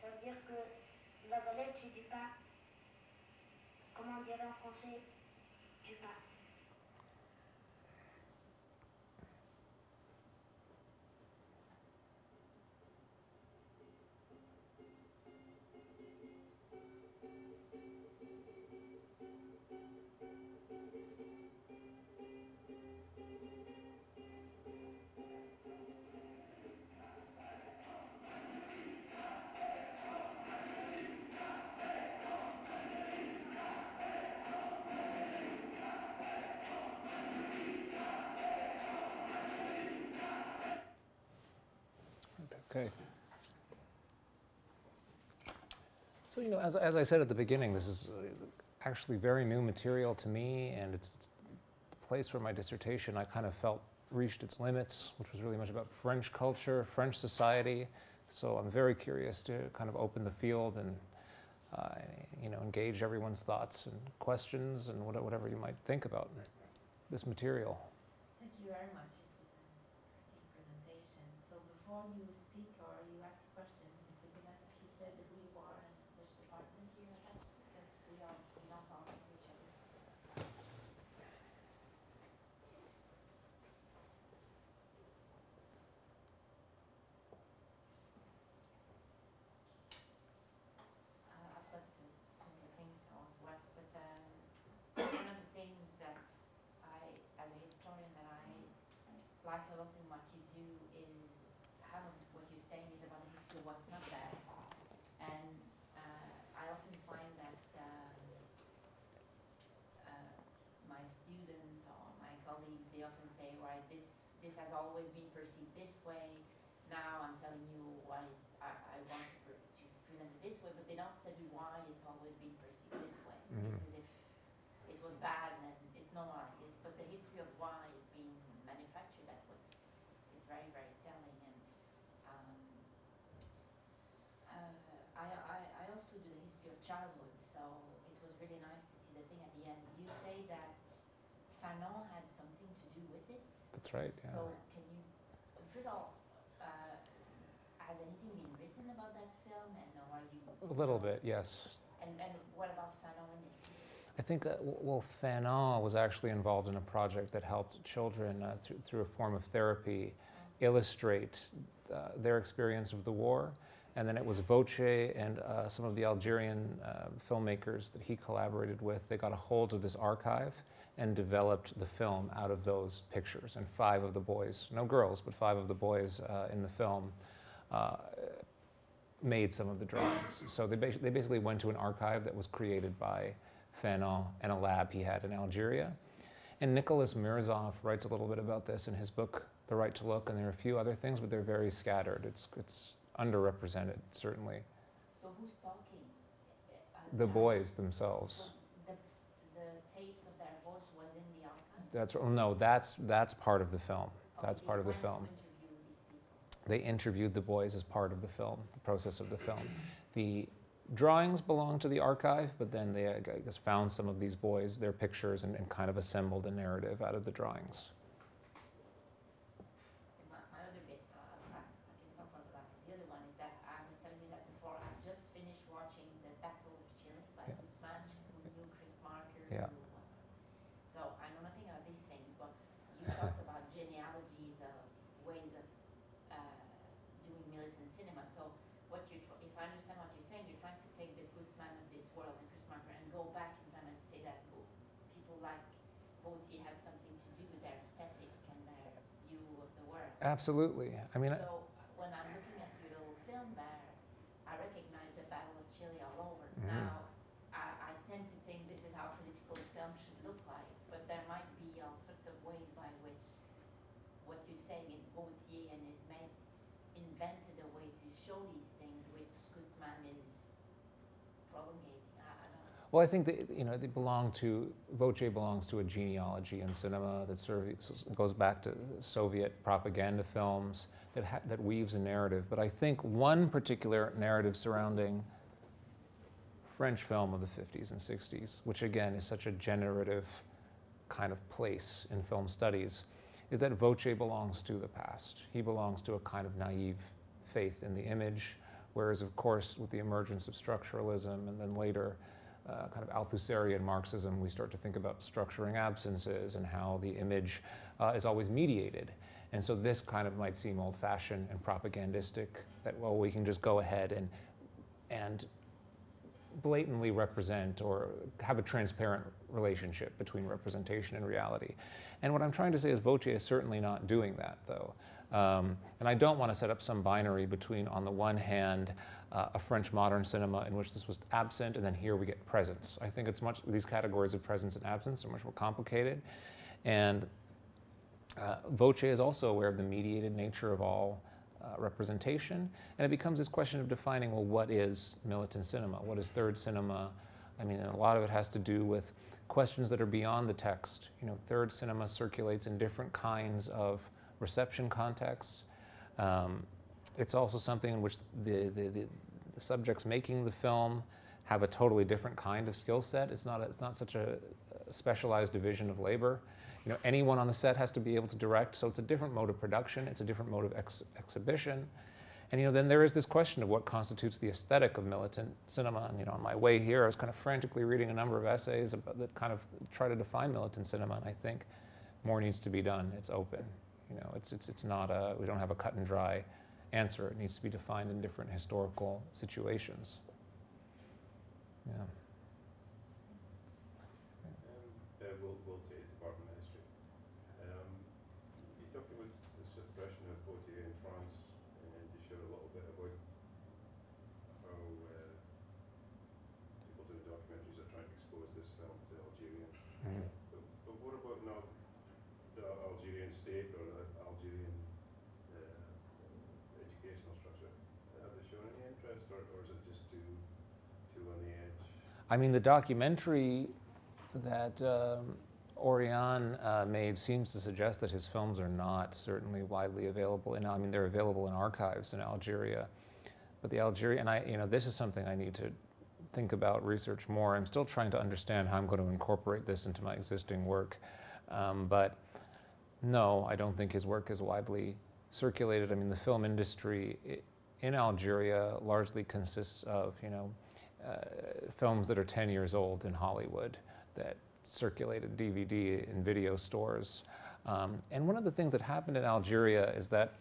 Ça veut dire que la galette, c'est du pain. Comment on dirait en français? Du pain. Okay. So, you know, as, as I said at the beginning, this is actually very new material to me, and it's the place where my dissertation, I kind of felt, reached its limits, which was really much about French culture, French society. So I'm very curious to kind of open the field and, uh, you know, engage everyone's thoughts and questions and whatever you might think about this material. Thank you very much. Before you speak or you ask a question, it would be nice if you said who you are and which department you're attached to, because we are not talking to each other. Uh, I've got two things I want to ask, but um, one of the things like a lot in what you do is how what you're saying is about the history of what's not there. And uh, I often find that um, uh, my students or my colleagues, they often say, right, this this has always been perceived this way. Now I'm telling you why it's, I, I want to, pre to present it this way, but they don't study why it's always been perceived this way. Mm-hmm. It's as if it was bad and it's normal. It's but the history of why it's being manufactured that way is very, very telling. And um, uh, I, I, I also do the history of childhood, so it was really nice to see the thing at the end. You say that Fanon had something to do with it. That's right. Yeah. So can you, first of all, Uh, has anything been written about that film, and are you a little bit? Yes. And and what about Fanon? I think uh, well, Fanon was actually involved in a project that helped children uh, through through a form of therapy, okay, illustrate uh, their experience of the war, and then it was Vautier and uh, some of the Algerian uh, filmmakers that he collaborated with. They got a hold of this archive and developed the film out of those pictures. And five of the boys, no girls, but five of the boys uh, in the film uh, made some of the drawings. So they, ba they basically went to an archive that was created by Fanon and a lab he had in Algeria. And Nicholas Mirzoeff writes a little bit about this in his book, The Right to Look, and there are a few other things, but they're very scattered. It's, it's underrepresented, certainly. So who's talking? Uh, the boys themselves. So That's no. That's that's part of the film. That's part of the film. They interviewed the boys as part of the film, the process of the film. The drawings belong to the archive, but then they I guess found some of these boys, their pictures, and, and kind of assembled a narrative out of the drawings. Absolutely. I mean, so when I'm looking at your little film there, I recognize the Battle of Chile all over. Mm-hmm. Now, I, I tend to think this is how political film should look like, but there might be all sorts of ways by which what you're saying is Vautier and his mates invented a way to show these things, which Guzman is promulgating. I, I don't know. Well, I think that, you know, they belong to Vautier belongs to a genealogy in cinema that sort of goes back to Soviet propaganda films that, ha that weaves a narrative. But I think one particular narrative surrounding French film of the fifties and sixties, which again is such a generative kind of place in film studies, is that Vautier belongs to the past. He belongs to a kind of naive faith in the image, whereas of course with the emergence of structuralism and then later Uh, kind of Althusserian Marxism, we start to think about structuring absences and how the image uh, is always mediated. And so this kind of might seem old-fashioned and propagandistic, that, well, we can just go ahead and, and blatantly represent or have a transparent relationship between representation and reality. And what I'm trying to say is Vautier is certainly not doing that, though. Um, and I don't want to set up some binary between, on the one hand, Uh, a French modern cinema in which this was absent, and then here we get presence. I think it's much, these categories of presence and absence are much more complicated. And uh, Vautier is also aware of the mediated nature of all uh, representation. And it becomes this question of defining, well, what is militant cinema? What is third cinema? I mean, and a lot of it has to do with questions that are beyond the text. You know, third cinema circulates in different kinds of reception contexts. Um, It's also something in which the, the, the, the subjects making the film have a totally different kind of skill set. It's not, a, it's not such a, a specialized division of labor. You know, anyone on the set has to be able to direct, so it's a different mode of production, it's a different mode of ex exhibition. And you know, then there is this question of what constitutes the aesthetic of militant cinema. And you know, on my way here, I was kind of frantically reading a number of essays about that kind of try to define militant cinema, and I think more needs to be done. It's open. You know, it's, it's, it's not a, we don't have a cut and dry answer. It needs to be defined in different historical situations. Yeah. Um, uh, Will, Will Tate, Department of History. Um, took it with the suppression of Vautier in France, and you showed a little bit about how uh, people doing documentaries are trying to expose this film to Algerians. Mm-hmm. But, but what about not the Algerian state or the Algerian uh, educational structure? Have they shown any interest, or, or is it just too, too on the edge? I mean, the documentary that um, Orion uh, made seems to suggest that his films are not certainly widely available. And I mean, they're available in archives in Algeria, but the Algerian, and I, you know, this is something I need to think about, research more. I'm still trying to understand how I'm going to incorporate this into my existing work. Um, but no, I don't think his work is widely circulated. I mean, the film industry in Algeria largely consists of, you know, uh, films that are ten years old in Hollywood that circulated D V D in video stores. Um, and one of the things that happened in Algeria is that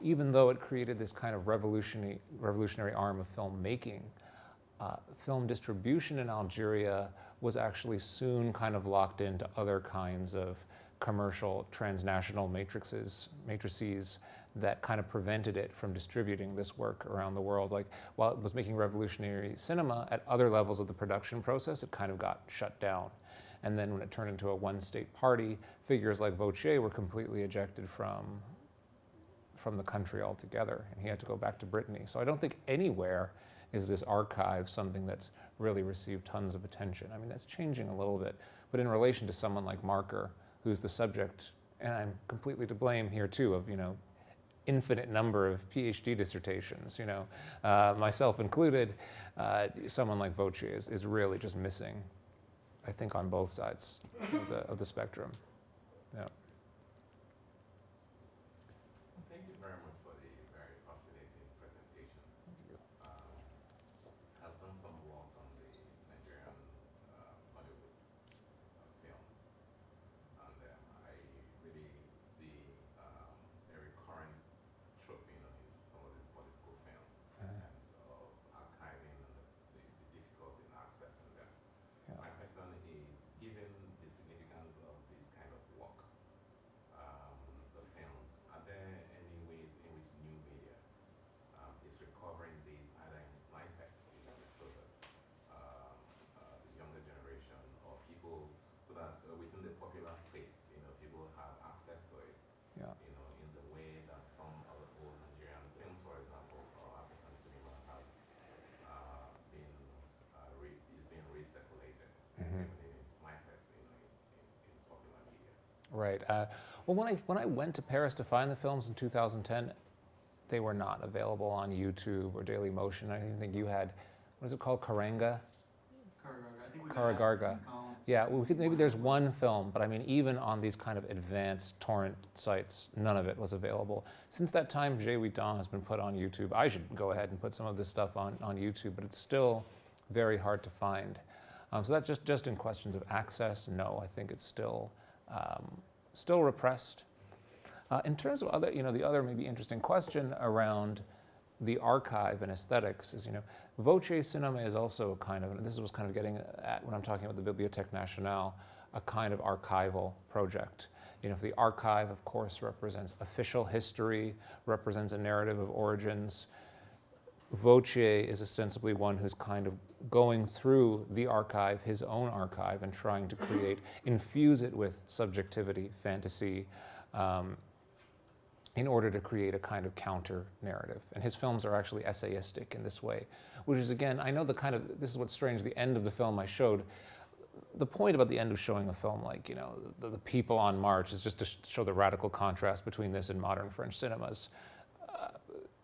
even though it created this kind of revolutionary, revolutionary arm of filmmaking, uh, film distribution in Algeria was actually soon kind of locked into other kinds of commercial transnational matrices, matrices that kind of prevented it from distributing this work around the world. Like, while it was making revolutionary cinema, at other levels of the production process, it kind of got shut down. And then when it turned into a one-state party, figures like Vautier were completely ejected from, from the country altogether, and he had to go back to Brittany. So I don't think anywhere is this archive something that's really received tons of attention. I mean, that's changing a little bit, but in relation to someone like Marker, who's the subject, and I'm completely to blame here too, of, you know, infinite number of PhD dissertations, you know, uh, myself included, uh, someone like Vautier is, is really just missing, I think, on both sides of the, of the spectrum. Yeah. Thank you very much for the very fascinating presentation. Thank you. Um, I've done some work on the Nigerian uh, Hollywood uh, films, and um, I really see um, a recurrent trope in some of these political films in terms of archiving and the, the, the difficulty in accessing them. Yeah. My question is, given the significance of this kind of work, um, the films, are there any ways in which new media um, is recovering these, either in snippets, you know, so that um, uh, the younger generation or people, so that uh, within the popular space, you know, people have access to it, yeah. you know, in the way that some of the old Nigerian films, for example, or African cinema has uh, been uh, re is being recirculated. Mm-hmm. Right. Uh, well, when I when I went to Paris to find the films in two thousand ten, they were not available on YouTube or Daily Motion. I didn't think you had. What is it called? Karanga. Karagarga. I think we Karagarga. Yeah. Well, we could, maybe there's one film, but I mean, even on these kind of advanced torrent sites, none of it was available. Since that time, J'ai huit ans has been put on YouTube. I should go ahead and put some of this stuff on on YouTube, but it's still very hard to find. Um, so that's just, just in questions of access. No, I think it's still um, still repressed. Uh, in terms of other, you know, the other maybe interesting question around the archive and aesthetics is, you know, Vautier cinema is also kind of, and this was kind of getting at when I'm talking about the Bibliothèque Nationale, a kind of archival project. You know, the archive, of course, represents official history, represents a narrative of origins. Vautier is ostensibly one who's kind of going through the archive, his own archive, and trying to create, infuse it with subjectivity, fantasy, um, in order to create a kind of counter-narrative. And his films are actually essayistic in this way, which is, again, I know the kind of, this is what's strange, the end of the film I showed, the point about the end of showing a film like, you know, the, the people on march is just to sh show the radical contrast between this and modern French cinemas.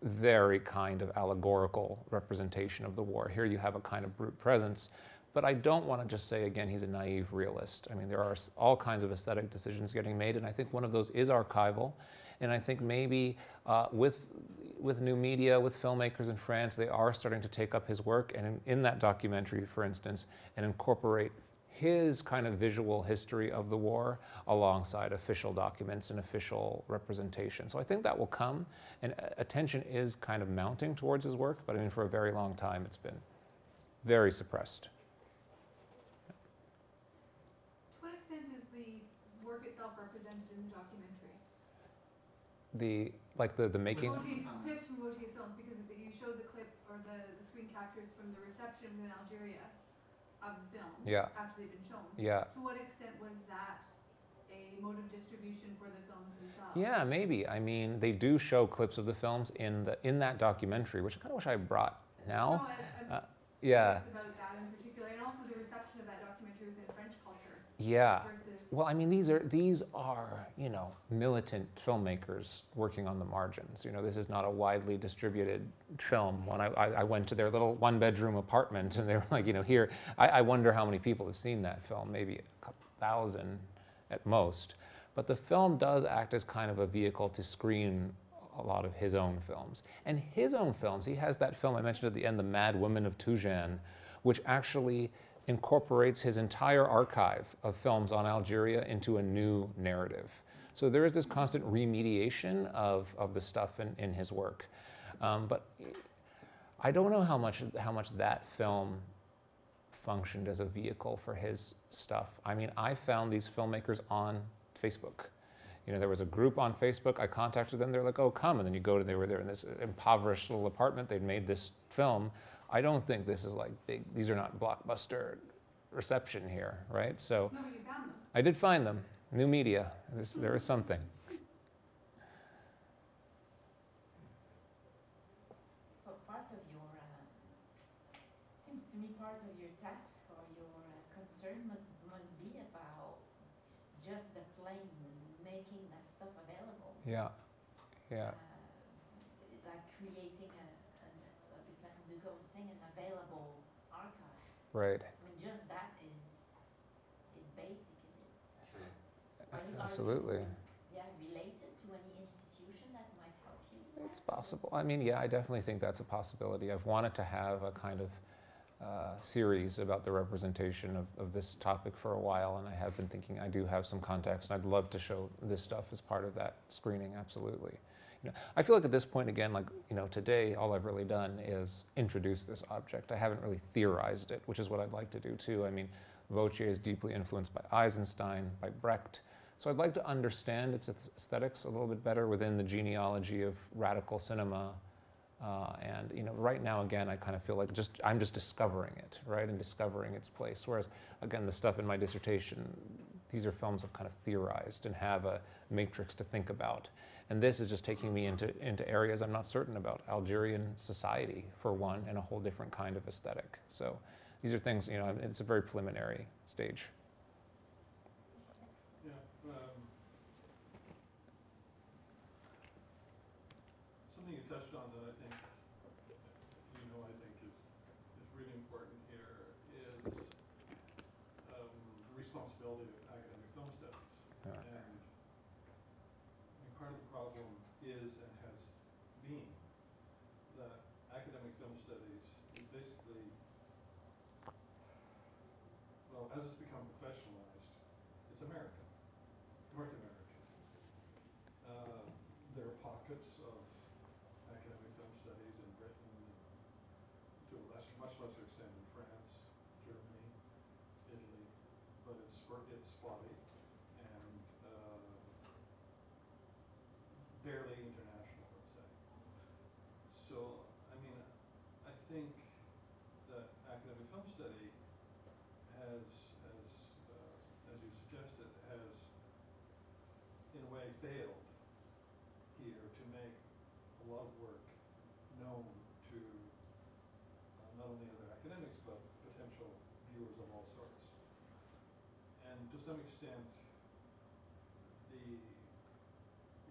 Very kind of allegorical representation of the war. Here you have a kind of brute presence, but I don't want to just say, again, he's a naive realist. I mean, there are all kinds of aesthetic decisions getting made, and I think one of those is archival, and I think maybe uh, with, with new media, with filmmakers in France, they are starting to take up his work, and in, in that documentary, for instance, and incorporate his kind of visual history of the war alongside official documents and official representation. So I think that will come, and attention is kind of mounting towards his work, but I mean, for a very long time, it's been very suppressed. To what extent is the work itself represented in the documentary? the like the the making. Vautier's, clips from Vautier's film, because you showed the clip or the, the screen captures from the reception in Algeria of the film, yeah, after they've been shown. Yeah. To what extent was that a mode of distribution for the films themselves? Yeah, maybe. I mean, they do show clips of the films in the in that documentary, which I kind of wish I brought now. No, I, uh, yeah. About that in particular, and also the reception of that documentary within French culture. Yeah. Well, I mean, these are these are you know militant filmmakers working on the margins. You know, this is not a widely distributed film. When I, I, I went to their little one-bedroom apartment, and they were like, you know, here. I, I wonder how many people have seen that film. Maybe a couple thousand at most. But the film does act as kind of a vehicle to screen a lot of his own films. And his own films, he has that film I mentioned at the end, The Mad Women of Tujan, which actually incorporates his entire archive of films on Algeria into a new narrative. So there is this constant remediation of, of the stuff in, in his work. Um, but I don't know how much, how much that film functioned as a vehicle for his stuff. I mean, I found these filmmakers on Facebook. You know, there was a group on Facebook, I contacted them, they're like, oh, come, and then you go to, they were there in this impoverished little apartment, they'd made this film. I don't think this is like big, these are not blockbuster reception here, right? So no, you found them. I did find them. New media, There's, there is something. But part of your, uh, seems to me part of your task or your uh, concern must, must be about just the plain making that stuff available. Yeah, yeah. Uh, like creating a available archive. Right. I mean, just that is, is basic, isn't it? Sure. Are you, Absolutely. Are you, yeah, related to any institution that might help you? It's possible. I mean, yeah, I definitely think that's a possibility. I've wanted to have a kind of uh, series about the representation of, of this topic for a while, and I have been thinking I do have some contacts, and I'd love to show this stuff as part of that screening, absolutely. I feel like at this point, again, like, you know, today all I've really done is introduce this object. I haven't really theorized it, which is what I'd like to do too. I mean, Vautier is deeply influenced by Eisenstein, by Brecht. So I'd like to understand its aesthetics a little bit better within the genealogy of radical cinema. Uh, and, you know, right now, again, I kind of feel like just, I'm just discovering it, right? And discovering its place. Whereas, again, the stuff in my dissertation, these are films I've kind of theorized and have a matrix to think about. And this is just taking me into, into areas I'm not certain about. Algerian society, for one, and a whole different kind of aesthetic. So these are things, you know, it's a very preliminary stage. Yeah, um, something you touched on that I think, you know, I think is, is really important here is um, the responsibility of academic film studies. Yeah. And part of the problem is and has been that academic film studies is basically, well, as it's become professionalized, it's American, North American. Uh, there are pockets of academic film studies in Britain, to a lesser, much lesser extent in France, Germany, Italy, but it's, it's spotty. Barely international, let's say. So, I mean, I think that academic film study has, has uh, as you suggested, has in a way failed here to make a lot of work known to uh, not only other academics, but potential viewers of all sorts. And to some extent, the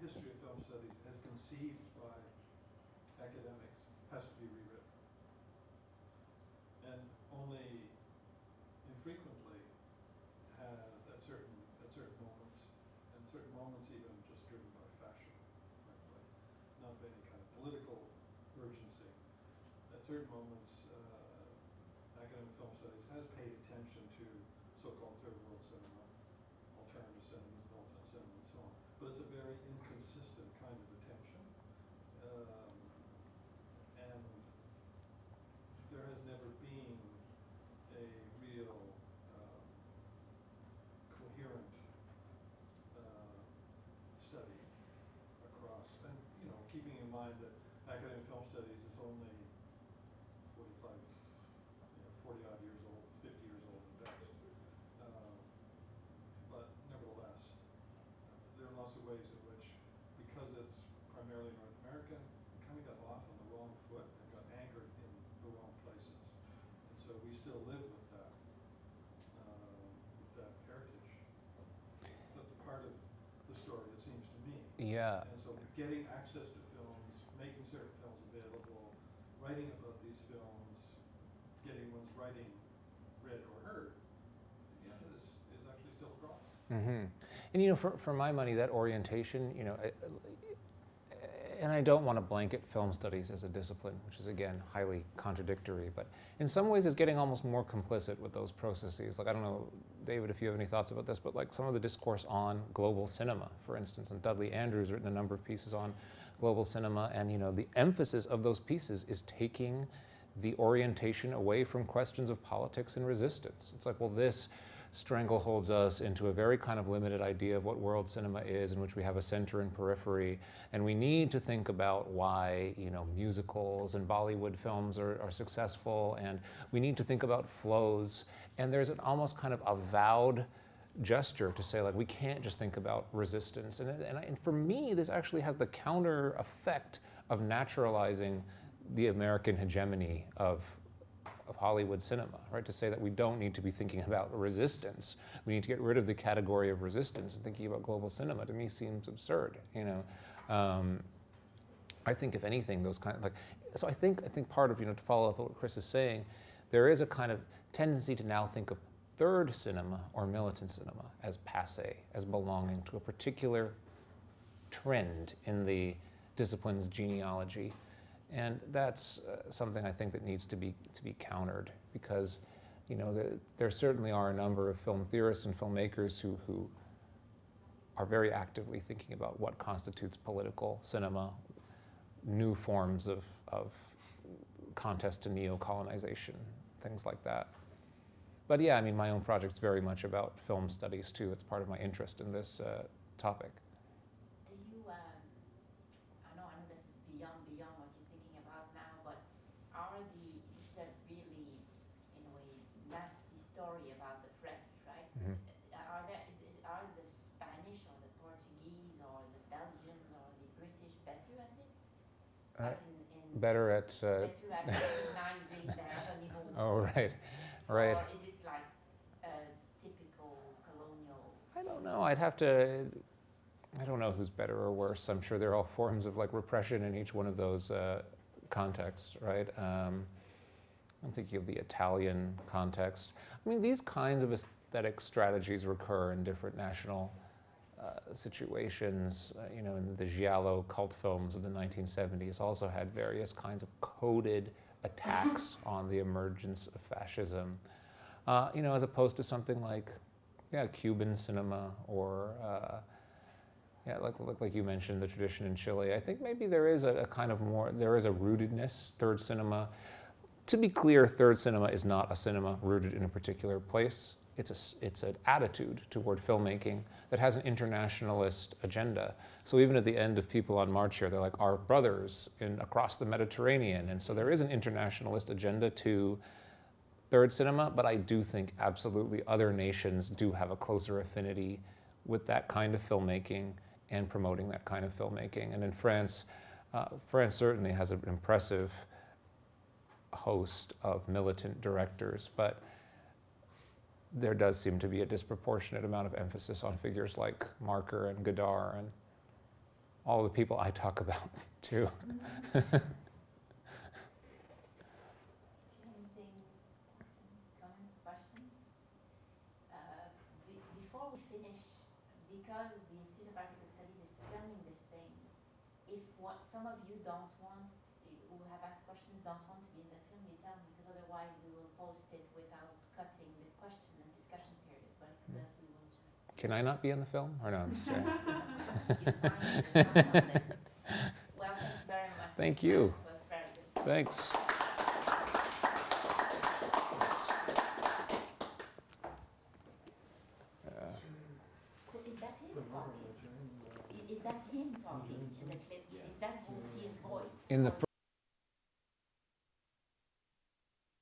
history of film studies as conceived by academics has to be rewritten. And only infrequently has at certain, at certain moments, and certain moments even just driven by fashion, frankly, not by any kind of political urgency. At certain moments, uh, academic film studies has paid attention to so-called third world cinema, alternative cinema, militant cinema, and so on. But it's a very inconsistent kind of attention. Um, and there has never been a real um, coherent uh, study across mind that academic film studies is only forty-five, you know, forty-odd years old, fifty years old at best. Uh, but nevertheless, there are lots of ways in which, because it's primarily North American, it kind of got off on the wrong foot and got anchored in the wrong places. And so we still live with that, uh, with that heritage. That's a part of the story, it seems to me. Yeah. And so getting access to films, making certain films available, writing about these films, getting one's writing read or heard, yeah, this is actually still a problem. Mm-hmm. And you know, for, for my money, that orientation, you know, I, and I don't want to blanket film studies as a discipline, which is again highly contradictory, but in some ways it's getting almost more complicit with those processes. Like, I don't know, David, if you have any thoughts about this, but like some of the discourse on global cinema, for instance, and Dudley Andrew's written a number of pieces on global cinema, and you know, the emphasis of those pieces is taking the orientation away from questions of politics and resistance. It's like, well, this strangleholds us into a very kind of limited idea of what world cinema is, in which we have a center and periphery, and we need to think about why, you know, musicals and Bollywood films are, are successful, and we need to think about flows. And there's an almost kind of avowed gesture to say, like, we can't just think about resistance. And, and, I, and for me, this actually has the counter effect of naturalizing the American hegemony of of Hollywood cinema, right? To say that we don't need to be thinking about resistance. We need to get rid of the category of resistance and thinking about global cinema, to me, seems absurd, you know? Um, I think, if anything, those kind of, like, so I think, I think part of, you know, to follow up on what Chris is saying, there is a kind of tendency to now think of third cinema or militant cinema as passé, as belonging to a particular trend in the discipline's genealogy. And that's uh, something I think that needs to be to be countered, because, you know, the, there certainly are a number of film theorists and filmmakers who who are very actively thinking about what constitutes political cinema, new forms of of contest to neo-colonization, things like that. But yeah, I mean, my own project's very much about film studies too. It's part of my interest in this uh, topic. Uh, in, in better at, uh, better at recognizing that. Oh, right, right. Or is it like a typical colonial? I don't know. I'd have to, I don't know who's better or worse. I'm sure they're all forms of like repression in each one of those uh, contexts, right? Um, I'm thinking of the Italian context. I mean, these kinds of aesthetic strategies recur in different national Uh, situations, uh, you know, in the giallo cult films of the nineteen seventies also had various kinds of coded attacks on the emergence of fascism, uh, you know, as opposed to something like, yeah, Cuban cinema or, uh, yeah, like, like, like you mentioned, the tradition in Chile. I think maybe there is a, a kind of more, there is a rootedness, third cinema. To be clear, third cinema is not a cinema rooted in a particular place. It's, a, it's an attitude toward filmmaking that has an internationalist agenda. So even at the end of People on March here, they're like our brothers in, across the Mediterranean. And so there is an internationalist agenda to third cinema, but I do think absolutely other nations do have a closer affinity with that kind of filmmaking and promoting that kind of filmmaking. And in France, uh, France certainly has an impressive host of militant directors, but there does seem to be a disproportionate amount of emphasis on figures like Marker and Godard and all the people I talk about, too. Mm-hmm. Anything, comments, questions? Uh, be before we finish, because the Institute of African Studies is filming this thing, if what some of you don't want, who have asked questions, don't want to be in the film, you tell me, because otherwise we will post it without cutting the question. Can I not be in the film? Or no, I'm just saying. Well, thank you very much. Thank you. It was very good. Thanks. Uh, so is that him talking? Is that him talking in the clip? Is that Vautier's voice? in the